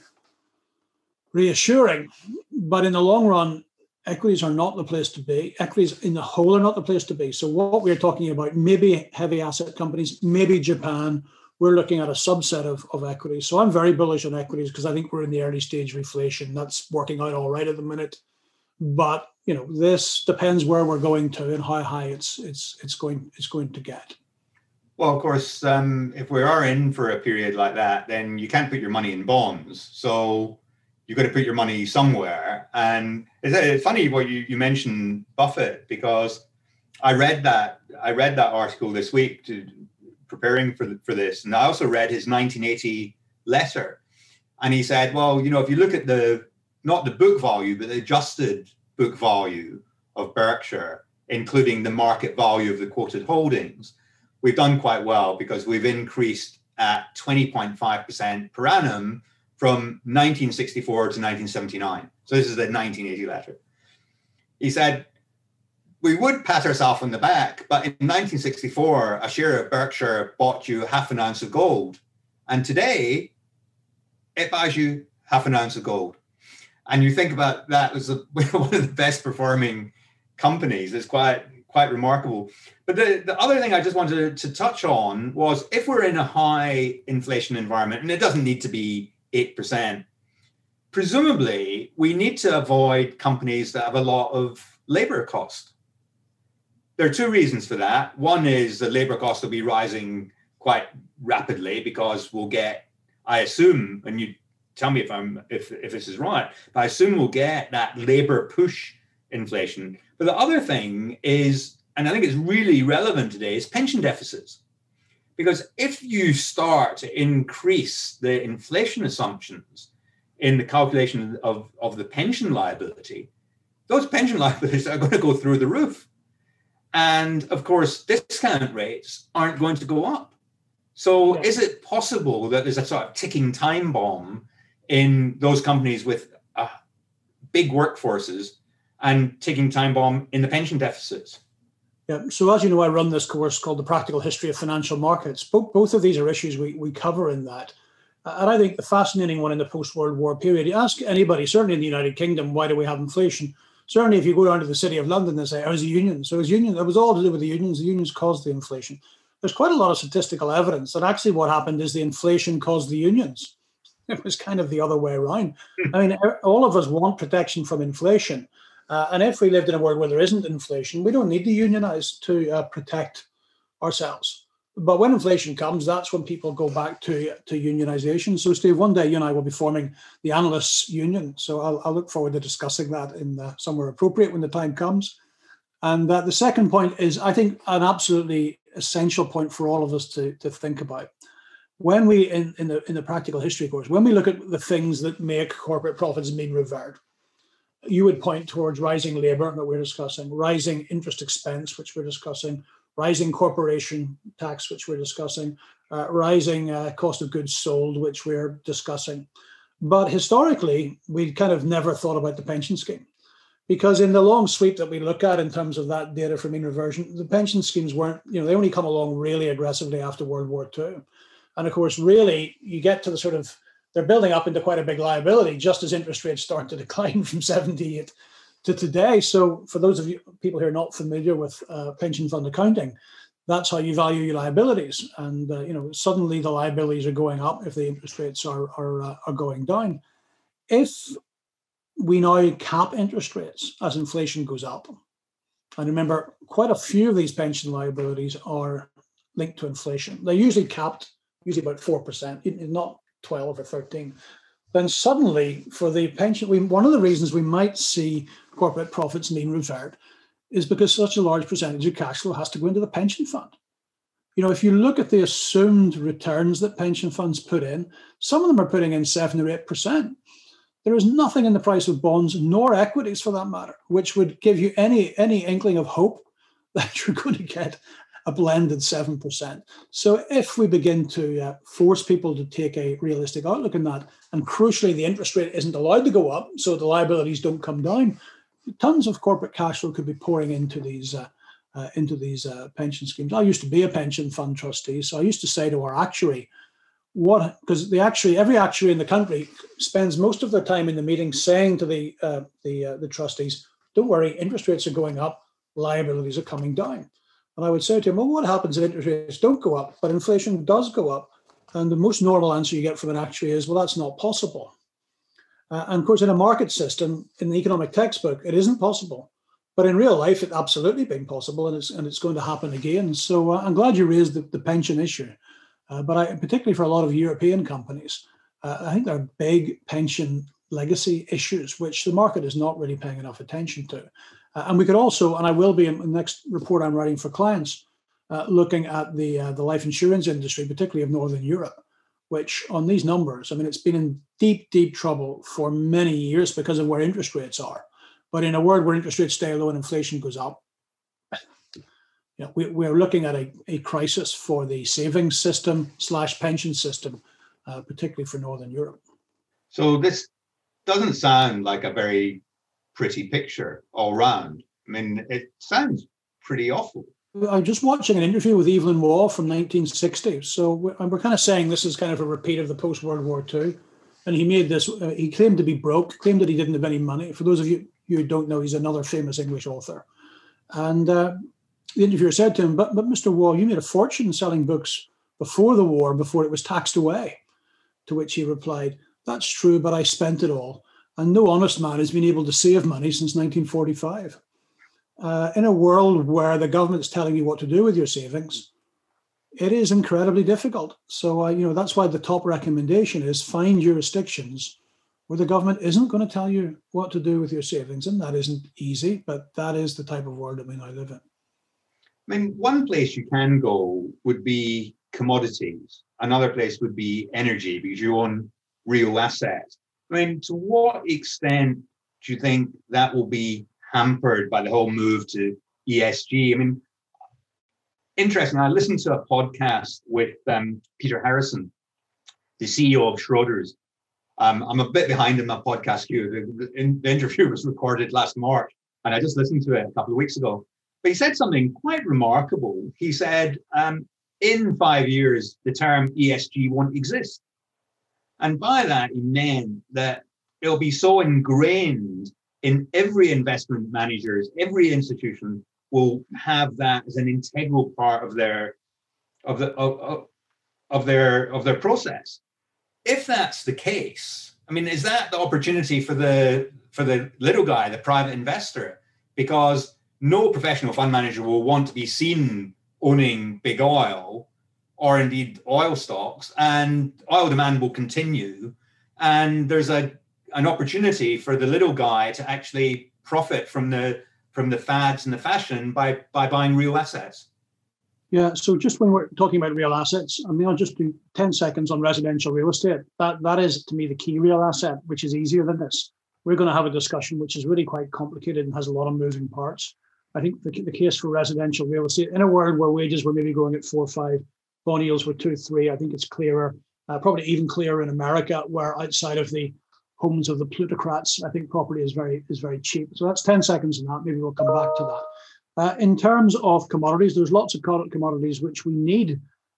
reassuring, but in the long run, equities are not the place to be. Equities in the whole are not the place to be. So what we're talking about, maybe heavy asset companies, maybe Japan, we're looking at a subset of, of equities. So I'm very bullish on equities because I think we're in the early stage of inflation. That's working out all right at the minute. But, you know, this depends where we're going to and how high it's it's it's going it's going to get. Well, of course, um, if we are in for a period like that, then you can't put your money in bonds. So you've got to put your money somewhere. And it's funny what you, you mentioned Buffett, because I read that I read that article this week to, preparing for the, for this, and I also read his nineteen eighty letter, and he said, well, you know, if you look at the not the book value but the adjusted book value of Berkshire, including the market value of the quoted holdings, we've done quite well because we've increased at twenty point five percent per annum from nineteen sixty-four to nineteen seventy-nine. So this is the nineteen eighty letter. He said, we would pat ourselves on the back, but in nineteen sixty-four, a share of Berkshire bought you half an ounce of gold. And today, it buys you half an ounce of gold. And you think about that as one of the best performing companies. It's quite, quite remarkable. But the, the other thing I just wanted to touch on was, if we're in a high inflation environment, and it doesn't need to be eight percent, presumably we need to avoid companies that have a lot of labor cost. There are two reasons for that. One is the labor cost will be rising quite rapidly because we'll get, I assume, and you tell me if I'm if, if this is right, but I assume we'll get that labor push inflation. But the other thing is, and I think it's really relevant today, is pension deficits. Because if you start to increase the inflation assumptions in the calculation of, of the pension liability, those pension liabilities are going to go through the roof. And of course, discount rates aren't going to go up. So yeah. Is it possible that there's a sort of ticking time bomb in those companies with uh, big workforces, and ticking time bomb in the pension deficits? Yeah. So as you know, I run this course called The Practical History of Financial Markets. Both, both of these are issues we, we cover in that. And I think the fascinating one in the post-World War period, you ask anybody, certainly in the United Kingdom, why do we have inflation? Certainly if you go down to the city of London, they say, oh, it was the union. So it was union. It was all to do with the unions. The unions caused the inflation. There's quite a lot of statistical evidence that actually what happened is the inflation caused the unions. It was kind of the other way around. I mean, all of us want protection from inflation. Uh, and if we lived in a world where there isn't inflation, we don't need to unionize to uh, protect ourselves. But when inflation comes, that's when people go back to, to unionization. So, Steve, one day you and I will be forming the Analysts Union. So I'll, I'll look forward to discussing that in the, somewhere appropriate when the time comes. And uh, the second point is, I think, an absolutely essential point for all of us to, to think about. when we, in, in, the, in the practical history course, when we look at the things that make corporate profits mean revered, you would point towards rising labor that we're discussing, rising interest expense, which we're discussing, rising corporation tax, which we're discussing, uh, rising uh, cost of goods sold, which we're discussing. But historically, we kind of never thought about the pension scheme, because in the long sweep that we look at in terms of that data for mean reversion, the pension schemes weren't, you know, they only come along really aggressively after World War Two. And of course, really, you get to the sort of, they're building up into quite a big liability just as interest rates start to decline from seventy-eight to today. So for those of you people who are not familiar with uh, pension fund accounting, that's how you value your liabilities. And, uh, you know, suddenly the liabilities are going up if the interest rates are, are, uh, are going down. If we now cap interest rates as inflation goes up, and remember, quite a few of these pension liabilities are linked to inflation. They're usually capped, usually about four percent, not twelve or thirteen, then suddenly for the pension, we, one of the reasons we might see corporate profits mean revered is because such a large percentage of cash flow has to go into the pension fund. You know, if you look at the assumed returns that pension funds put in, some of them are putting in seven or eight percent. There is nothing in the price of bonds, nor equities for that matter, which would give you any, any inkling of hope that you're going to get a blended seven percent. So if we begin to uh, force people to take a realistic outlook on that, and crucially, the interest rate isn't allowed to go up, so the liabilities don't come down, tons of corporate cash flow could be pouring into these uh, uh, into these uh, pension schemes. I used to be a pension fund trustee, so I used to say to our actuary, what, because the actuary, every actuary in the country spends most of their time in the meeting saying to the uh, the, uh, the trustees, don't worry, interest rates are going up, liabilities are coming down. And I would say to him, well, what happens if interest rates don't go up, but inflation does go up? And the most normal answer you get from an actuary is, well, that's not possible. Uh, and of course, in a market system, in the economic textbook, it isn't possible. But in real life, it's absolutely been possible, and it's, and it's going to happen again. So uh, I'm glad you raised the, the pension issue. Uh, but I, particularly for a lot of European companies, uh, I think there are big pension legacy issues, which the market is not really paying enough attention to. Uh, and we could also, and I will be in the next report I'm writing for clients, uh, looking at the uh, the life insurance industry, particularly of Northern Europe, which on these numbers, I mean, it's been in deep, deep trouble for many years because of where interest rates are. But in a world where interest rates stay low and inflation goes up, you know, we, we're looking at a, a crisis for the savings system slash pension system, uh, particularly for Northern Europe. So this doesn't sound like a very pretty picture all round. I mean, it sounds pretty awful. I'm just watching an interview with Evelyn Waugh from nineteen sixty. So we're, we're kind of saying this is kind of a repeat of the post-World War Two. And he made this, uh, he claimed to be broke, claimed that he didn't have any money. For those of you who don't know, he's another famous English author. And uh, the interviewer said to him, but, but Mister Waugh, you made a fortune selling books before the war, before it was taxed away. To which he replied, that's true, but I spent it all. And no honest man has been able to save money since nineteen forty-five. Uh, in a world where the government's telling you what to do with your savings, it is incredibly difficult. So, uh, you know, that's why the top recommendation is find jurisdictions where the government isn't going to tell you what to do with your savings. And that isn't easy, but that is the type of world that we now live in. I mean, one place you can go would be commodities. Another place would be energy, because you own real assets. I mean, to what extent do you think that will be hampered by the whole move to E S G? I mean, interesting. I listened to a podcast with um, Peter Harrison, the C E O of Schroders. Um, I'm a bit behind in my podcast queue. The, the, the interview was recorded last March, and I just listened to it a couple of weeks ago. But he said something quite remarkable. He said, um, in five years, the term E S G won't exist. And by that, he meant that it'll be so ingrained in every investment manager's, every institution will have that as an integral part of their of the of, of, of their of their process. If that's the case, I mean, is that the opportunity for the for the little guy, the private investor? Because no professional fund manager will want to be seen owning big oil, or indeed oil stocks, and oil demand will continue. And there's a an opportunity for the little guy to actually profit from the from the fads and the fashion by by buying real assets. Yeah, so just when we're talking about real assets, I mean, I'll just do ten seconds on residential real estate. That That is, to me, the key real asset, which is easier than this. We're going to have a discussion which is really quite complicated and has a lot of moving parts. I think the, the case for residential real estate, in a world where wages were maybe growing at four or five, bond yields were two, three, I think it's clearer, uh, probably even clearer in America, where outside of the homes of the plutocrats, I think property is very is very cheap. So that's ten seconds on that. Maybe we'll come back to that. Uh, in terms of commodities, there's lots of commodities which we need,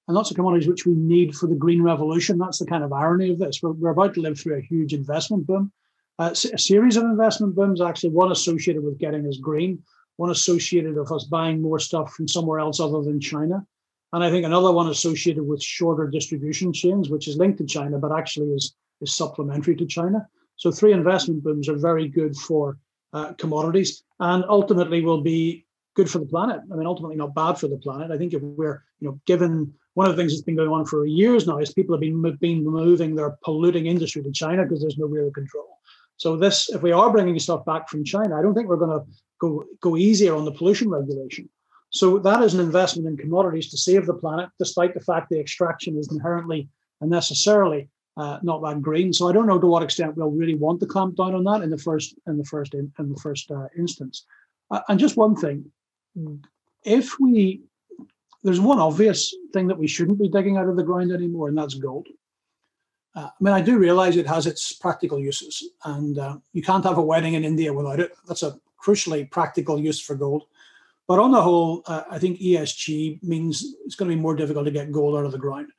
and lots of commodities which we need for the green revolution. That's the kind of irony of this. We're, we're about to live through a huge investment boom, uh, a series of investment booms, actually, one associated with getting us green, one associated with us buying more stuff from somewhere else other than China, and I think another one associated with shorter distribution chains, which is linked to China, but actually is, is supplementary to China. So three investment booms are very good for uh, commodities, and ultimately will be good for the planet. I mean, ultimately not bad for the planet. I think if we're, you know, given one of the things that's been going on for years now is people have been, been moving their polluting industry to China because there's no real control. So this, if we are bringing stuff back from China, I don't think we're going to go go easier on the pollution regulation. So that is an investment in commodities to save the planet, despite the fact the extraction is inherently and necessarily uh, not that green. So I don't know to what extent we'll really want to clamp down on that in the first in the first in, in the first uh, instance. Uh, and just one thing. If we, there's one obvious thing that we shouldn't be digging out of the ground anymore, and that's gold. Uh, I mean, I do realize it has its practical uses, and uh, you can't have a wedding in India without it. That's a crucially practical use for gold. But on the whole, uh, I think E S G means it's going to be more difficult to get gold out of the ground,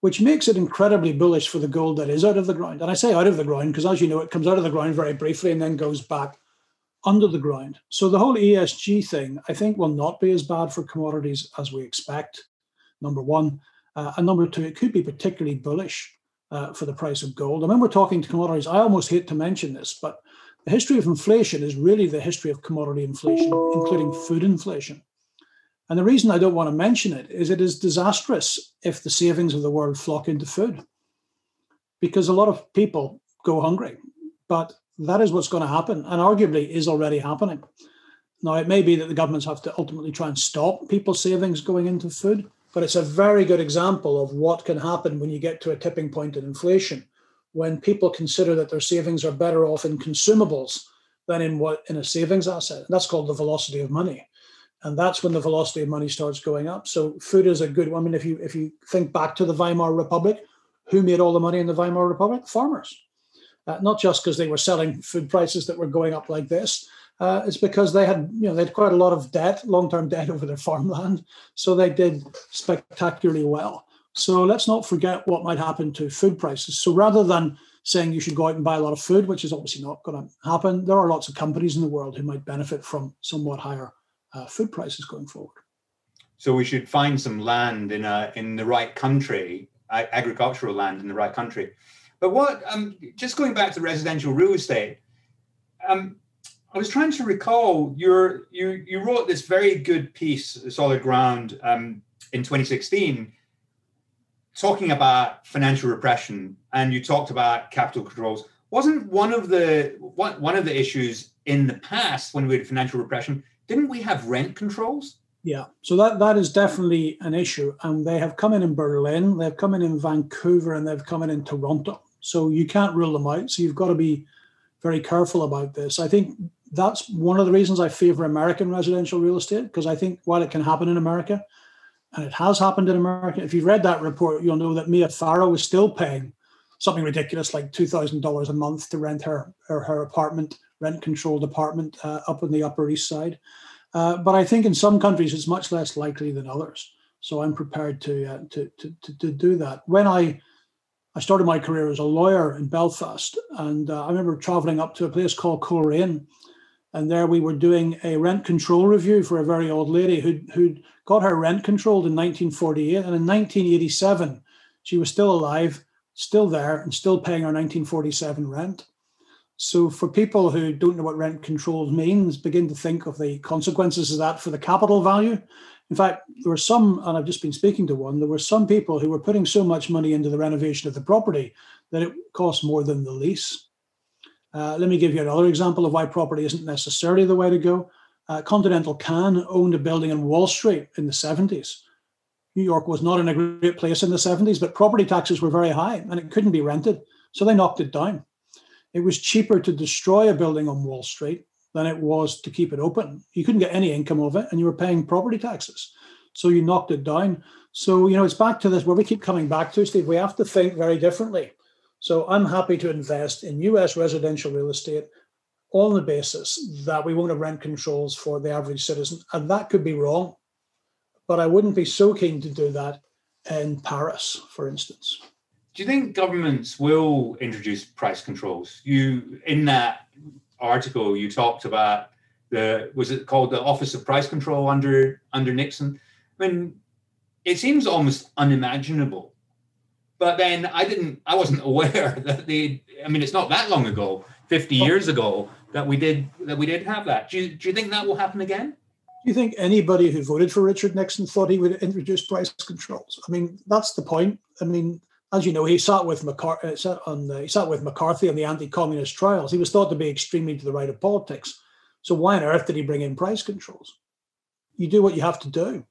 which makes it incredibly bullish for the gold that is out of the ground. And I say out of the ground because, as you know, it comes out of the ground very briefly and then goes back under the ground. So the whole E S G thing, I think, will not be as bad for commodities as we expect, number one. Uh, and number two, it could be particularly bullish uh, for the price of gold. And when we're talking to commodities, I almost hate to mention this, but the history of inflation is really the history of commodity inflation, including food inflation. And the reason I don't want to mention it is it is disastrous if the savings of the world flock into food, because a lot of people go hungry. But that is what's going to happen, and arguably is already happening. Now, it may be that the governments have to ultimately try and stop people's savings going into food, but it's a very good example of what can happen when you get to a tipping point in inflation, when people consider that their savings are better off in consumables than in what in a savings asset. And that's called the velocity of money. And that's when the velocity of money starts going up. So food is a good one. I mean, if you, if you think back to the Weimar Republic, who made all the money in the Weimar Republic? Farmers. Uh, not just because they were selling food prices that were going up like this. Uh, it's because they had, you know, they had quite a lot of debt, long-term debt over their farmland. So they did spectacularly well. So let's not forget what might happen to food prices. So rather than saying you should go out and buy a lot of food, which is obviously not going to happen, there are lots of companies in the world who might benefit from somewhat higher uh, food prices going forward. So we should find some land in a, in the right country, agricultural land in the right country. But what, um, just going back to residential real estate, um, I was trying to recall, your, you you wrote this very good piece, Solid Ground, um, in twenty sixteen, talking about financial repression, and you talked about capital controls. Wasn't one of the one, one of the issues in the past when we had financial repression, didn't we have rent controls? Yeah, so that, that is definitely an issue. And they have come in in Berlin, they've come in in Vancouver, and they've come in in Toronto. So you can't rule them out. So you've got to be very careful about this. I think that's one of the reasons I favor American residential real estate, because I think while it can happen in America, and it has happened in America, if you've read that report, you'll know that Mia Farrow is still paying something ridiculous like two thousand dollars a month to rent her, her, her apartment, rent-controlled apartment uh, up on the Upper East Side. Uh, but I think in some countries, it's much less likely than others. So I'm prepared to, uh, to, to, to, to do that. When I... I started my career as a lawyer in Belfast, and uh, I remember traveling up to a place called Coleraine, and there we were doing a rent control review for a very old lady who'd, who'd got her rent controlled in nineteen forty-eight, and in nineteen eighty-seven, she was still alive, still there, and still paying her nineteen forty-seven rent. So for people who don't know what rent controls means, begin to think of the consequences of that for the capital value. In fact, there were some, and I've just been speaking to one, there were some people who were putting so much money into the renovation of the property that it cost more than the lease. Uh, let me give you another example of why property isn't necessarily the way to go. Uh, Continental Can owned a building in Wall Street in the seventies, New York was not in a great place in the seventies, but property taxes were very high and it couldn't be rented. So they knocked it down. It was cheaper to destroy a building on Wall Street than it was to keep it open. You couldn't get any income of it and you were paying property taxes. So you knocked it down. So, you know, it's back to this where we keep coming back to, Steve, we have to think very differently. So I'm happy to invest in U S residential real estate on the basis that we won't have rent controls for the average citizen. And that could be wrong, but I wouldn't be so keen to do that in Paris, for instance. Do you think governments will introduce price controls? You, in that article, you talked about the, was it called the Office of Price Control under under Nixon? I mean, it seems almost unimaginable. But then I didn't, I wasn't aware that they, I mean, it's not that long ago, fifty years ago, that we did that we did have that. Do you, do you think that will happen again? Do you think anybody who voted for Richard Nixon thought he would introduce price controls? I mean, that's the point. I mean, as you know, he sat with McCarthy, sat on the, he sat with McCarthy on the anti-communist trials. He was thought to be extremely to the right of politics. So why on earth did he bring in price controls? You do what you have to do.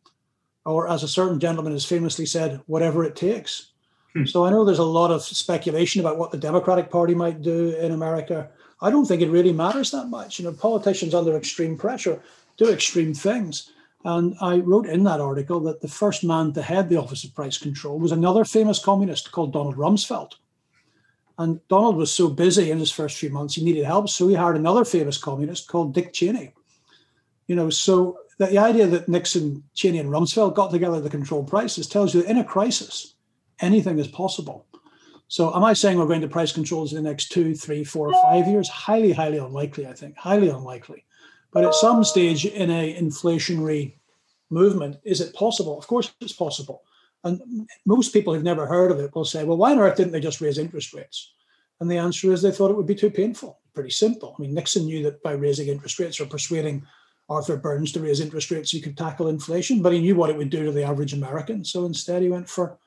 Or as a certain gentleman has famously said, whatever it takes. Hmm. So I know there's a lot of speculation about what the Democratic Party might do in America. I don't think it really matters that much. You know, politicians under extreme pressure do extreme things. And I wrote in that article that the first man to head the Office of Price Control was another famous communist called Donald Rumsfeld. And Donald was so busy in his first few months, he needed help. So he hired another famous communist called Dick Cheney. You know, so that the idea that Nixon, Cheney and Rumsfeld got together to control prices tells you that in a crisis, anything is possible. So am I saying we're going to price controls in the next two, three, four, five years? Highly, highly unlikely, I think. Highly unlikely. But at some stage in an inflationary movement, is it possible? Of course it's possible. And most people who've never heard of it will say, well, why on earth didn't they just raise interest rates? And the answer is they thought it would be too painful. Pretty simple. I mean, Nixon knew that by raising interest rates or persuading Arthur Burns to raise interest rates, you could tackle inflation, but he knew what it would do to the average American. So instead he went for,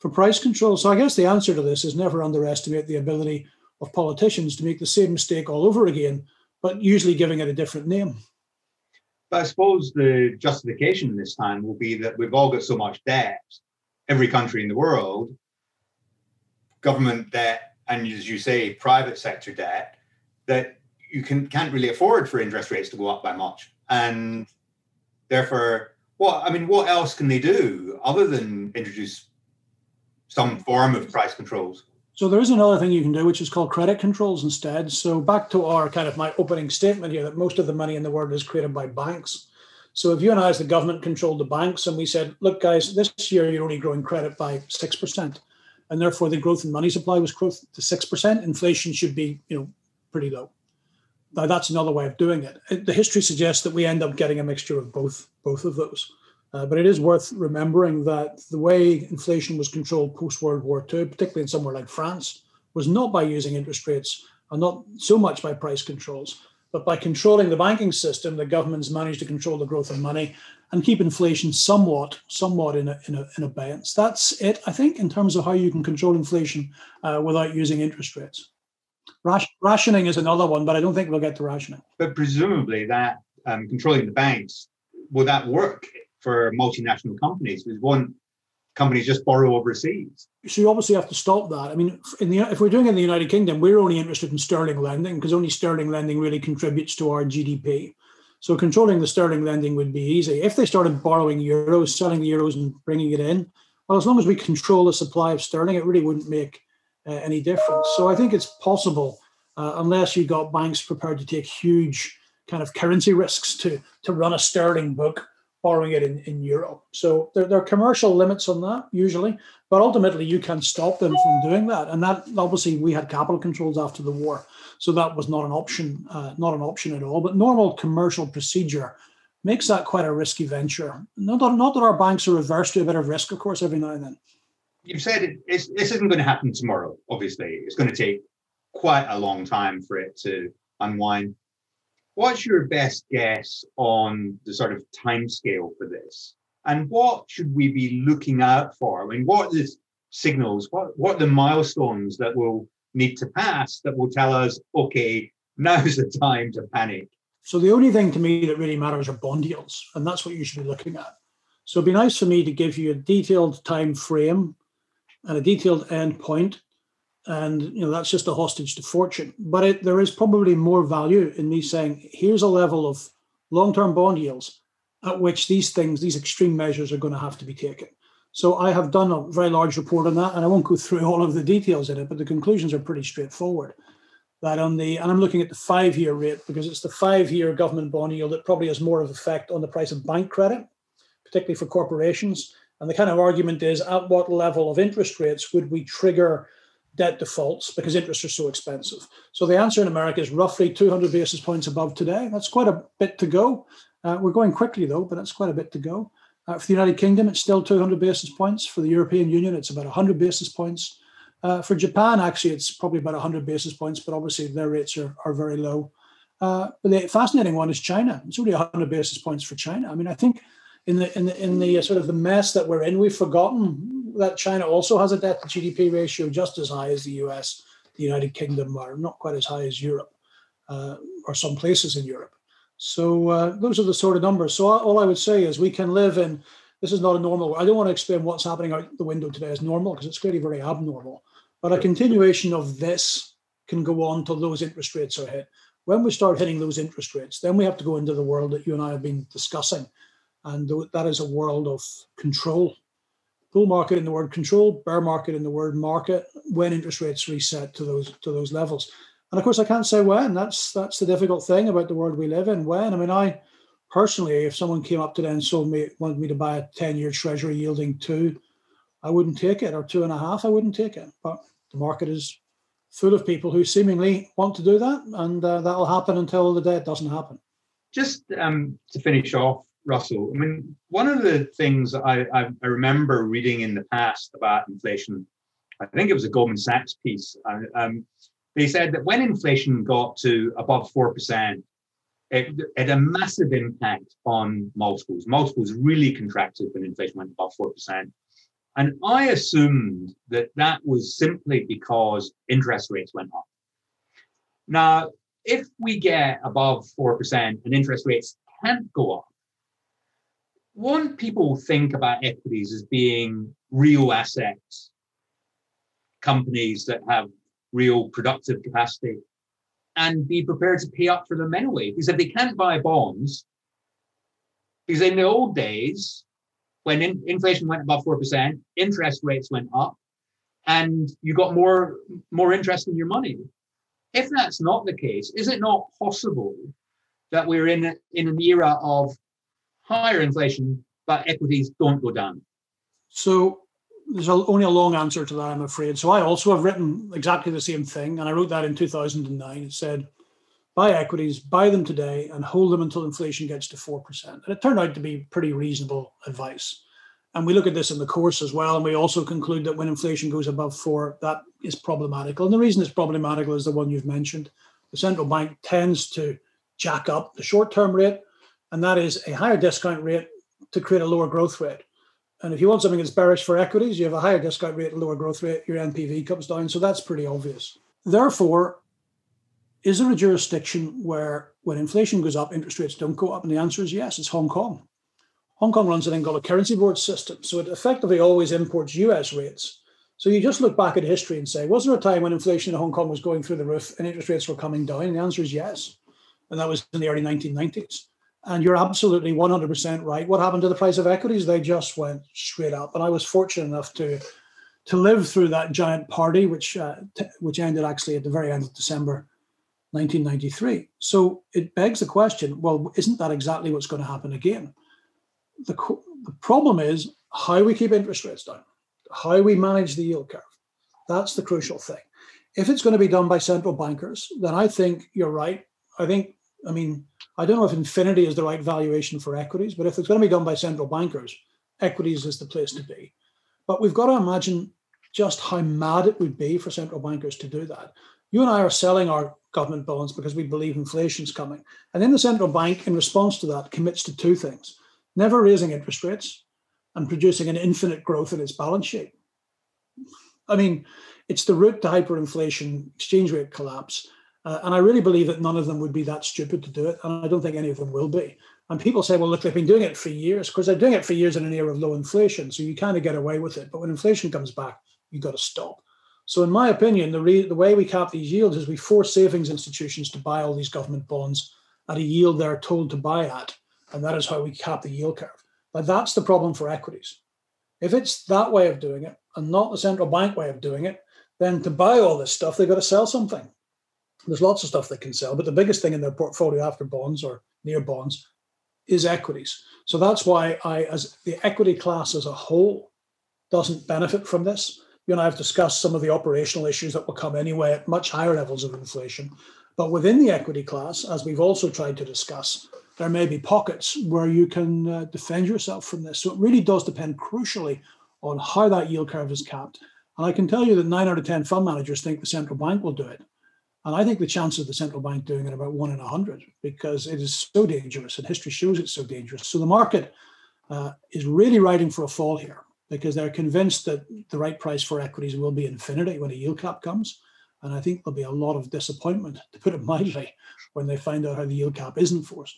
for price control. So I guess the answer to this is never underestimate the ability of politicians to make the same mistake all over again, but usually giving it a different name. But I suppose the justification this time will be that we've all got so much debt, every country in the world, government debt, and as you say, private sector debt, that you can, can't really afford for interest rates to go up by much. And therefore, well, I mean, what else can they do other than introduce some form of price controls? So there is another thing you can do, which is called credit controls instead. So back to our kind of my opening statement here that most of the money in the world is created by banks. So if you and I as the government controlled the banks and we said, look, guys, this year you're only growing credit by six percent. And therefore the growth in money supply was growth to six percent. Inflation should be, you know, pretty low. Now that's another way of doing it. The history suggests that we end up getting a mixture of both, both of those. Uh, but it is worth remembering that the way inflation was controlled post-World War Two, particularly in somewhere like France, was not by using interest rates and not so much by price controls, but by controlling the banking system, the governments managed to control the growth of money and keep inflation somewhat, somewhat in, a, in, a, in abeyance. That's it, I think, in terms of how you can control inflation uh, without using interest rates. Rash- rationing is another one, but I don't think we'll get to rationing. But presumably that um, controlling the banks, will that work for multinational companies? Because one, companies just borrow overseas. So you obviously have to stop that. I mean, in the, if we're doing it in the United Kingdom, we're only interested in sterling lending because only sterling lending really contributes to our G D P. So controlling the sterling lending would be easy. If they started borrowing euros, selling the euros and bringing it in, well, as long as we control the supply of sterling, it really wouldn't make uh, any difference. So I think it's possible, uh, unless you got banks prepared to take huge kind of currency risks to, to run a sterling book, borrowing it in, in euro. So there, there are commercial limits on that usually, but ultimately you can stop them from doing that. And that obviously we had capital controls after the war. So that was not an option, uh, not an option at all, but normal commercial procedure makes that quite a risky venture. Not that, not that our banks are averse to a bit of risk, of course, every now and then. You've said it, it's, this isn't going to happen tomorrow, obviously. It's going to take quite a long time for it to unwind. What's your best guess on the sort of timescale for this? And what should we be looking out for? I mean, what are the signals? What, what are the milestones that we'll need to pass that will tell us, okay, now's the time to panic? So the only thing to me that really matters are bond yields, and that's what you should be looking at. So it'd be nice for me to give you a detailed time frame and a detailed end point. And you know, that's just a hostage to fortune. But it, there is probably more value in me saying, here's a level of long-term bond yields at which these things, these extreme measures are going to have to be taken. So I have done a very large report on that, and I won't go through all of the details in it, but the conclusions are pretty straightforward. That on the, and I'm looking at the five-year rate because it's the five-year government bond yield that probably has more of an effect on the price of bank credit, particularly for corporations. And the kind of argument is, at what level of interest rates would we trigger debt defaults because interests are so expensive? So the answer in America is roughly two hundred basis points above today. That's quite a bit to go. Uh, we're going quickly, though, but that's quite a bit to go. Uh, for the United Kingdom, it's still two hundred basis points. For the European Union, it's about one hundred basis points. Uh, for Japan, actually, it's probably about one hundred basis points, but obviously their rates are, are very low. Uh, but the fascinating one is China. It's only one hundred basis points for China. I mean, I think in the, in the, in the sort of the mess that we're in, we've forgotten that China also has a debt to G D P ratio just as high as the U S, the United Kingdom, or not quite as high as Europe, uh, or some places in Europe. So uh, those are the sort of numbers. So all I would say is we can live in, this is not a normal world. I don't want to explain what's happening out the window today as normal because it's clearly very abnormal. But a continuation of this can go on till those interest rates are hit. When we start hitting those interest rates, then we have to go into the world that you and I have been discussing. And that is a world of control. Bull market in the word control, bear market in the word market, when interest rates reset to those to those levels. And of course, I can't say when. That's that's the difficult thing about the world we live in. When? I mean, I personally, if someone came up today and sold me, wanted me to buy a ten-year treasury yielding two, I wouldn't take it, or two and a half, I wouldn't take it. But the market is full of people who seemingly want to do that, and uh, that'll happen until the day it doesn't happen. Just um, to finish off, Russell, I mean, one of the things I, I remember reading in the past about inflation, I think it was a Goldman Sachs piece, um, they said that when inflation got to above four percent, it, it had a massive impact on multiples. Multiples really contracted when inflation went above four percent. And I assumed that that was simply because interest rates went up. Now, if we get above four percent and interest rates can't go up, won't people think about equities as being real assets, companies that have real productive capacity, and be prepared to pay up for them anyway? Because if they can't buy bonds, because in the old days, when in, inflation went above four percent, interest rates went up, and you got more, more interest in your money. If that's not the case, is it not possible that we're in, a, in an era of higher inflation, but equities don't go down? So there's only a long answer to that, I'm afraid. So I also have written exactly the same thing, and I wrote that in two thousand nine. It said, buy equities, buy them today, and hold them until inflation gets to four percent. And it turned out to be pretty reasonable advice. And we look at this in the course as well, and we also conclude that when inflation goes above four, that is problematical. And the reason it's problematical is the one you've mentioned. The central bank tends to jack up the short-term rate, and that is a higher discount rate to create a lower growth rate. And if you want something that's bearish for equities, you have a higher discount rate, lower growth rate, your N P V comes down. So that's pretty obvious. Therefore, is there a jurisdiction where when inflation goes up, interest rates don't go up? And the answer is yes, it's Hong Kong. Hong Kong runs a thing called a currency board system. So it effectively always imports U S rates. So you just look back at history and say, was there a time when inflation in Hong Kong was going through the roof and interest rates were coming down? And the answer is yes. And that was in the early nineteen nineties. And you're absolutely one hundred percent right. What happened to the price of equities? They just went straight up. And I was fortunate enough to, to live through that giant party, which, uh, t- which ended actually at the very end of December nineteen ninety-three. So it begs the question, well, isn't that exactly what's going to happen again? The, co- the problem is how we keep interest rates down, how we manage the yield curve. That's the crucial thing. If it's going to be done by central bankers, then I think you're right. I think, I mean, I don't know if infinity is the right valuation for equities, but if it's going to be done by central bankers, equities is the place to be. But we've got to imagine just how mad it would be for central bankers to do that. You and I are selling our government bonds because we believe inflation's coming. And then the central bank, in response to that, commits to two things: never raising interest rates and producing an infinite growth in its balance sheet. I mean, it's the route to hyperinflation, exchange rate collapse. Uh, and I really believe that none of them would be that stupid to do it. And I don't think any of them will be. And people say, well, look, they've been doing it for years. Of course, they're doing it for years in an era of low inflation, so you kind of get away with it. But when inflation comes back, you've got to stop. So in my opinion, the, re- the way we cap these yields is we force savings institutions to buy all these government bonds at a yield they're told to buy at. And that is how we cap the yield curve. But that's the problem for equities. If it's that way of doing it and not the central bank way of doing it, then to buy all this stuff, they've got to sell something. There's lots of stuff they can sell, but the biggest thing in their portfolio after bonds or near bonds is equities. So that's why I, as the equity class as a whole, doesn't benefit from this. You and I have discussed some of the operational issues that will come anyway at much higher levels of inflation. But within the equity class, as we've also tried to discuss, there may be pockets where you can uh, defend yourself from this. So it really does depend crucially on how that yield curve is capped. And I can tell you that nine out of ten fund managers think the central bank will do it. And I think the chances of the central bank doing it are about one in a hundred, because it is so dangerous and history shows it's so dangerous. So the market uh, is really riding for a fall here, because they're convinced that the right price for equities will be infinity when a yield cap comes. And I think there'll be a lot of disappointment, to put it mildly, when they find out how the yield cap is enforced.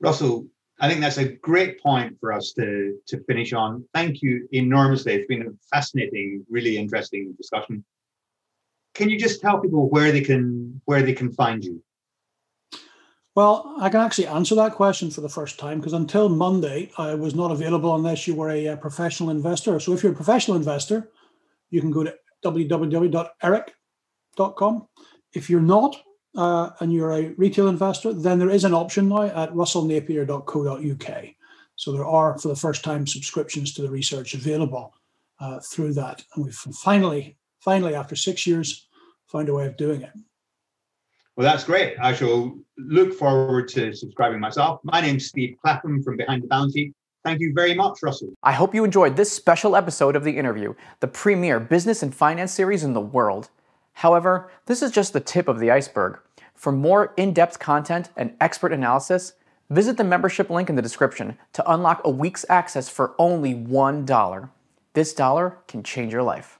Russell, I think that's a great point for us to, to finish on. Thank you enormously. It's been a fascinating, really interesting discussion. Can you just tell people where they can where they can find you? Well, I can actually answer that question for the first time, because until Monday, I was not available unless you were a, a professional investor. So if you're a professional investor, you can go to w w w dot eric dot com. If you're not, uh, and you're a retail investor, then there is an option now at russell napier dot co dot u k. So there are, for the first time, subscriptions to the research available uh, through that. And we've finally... Finally, after six years, find a way of doing it. Well, that's great. I shall look forward to subscribing myself. My name's Steve Clapham from Behind the Balance Sheet. Thank you very much, Russell. I hope you enjoyed this special episode of The Interview, the premier business and finance series in the world. However, this is just the tip of the iceberg. For more in-depth content and expert analysis, visit the membership link in the description to unlock a week's access for only one dollar. This dollar can change your life.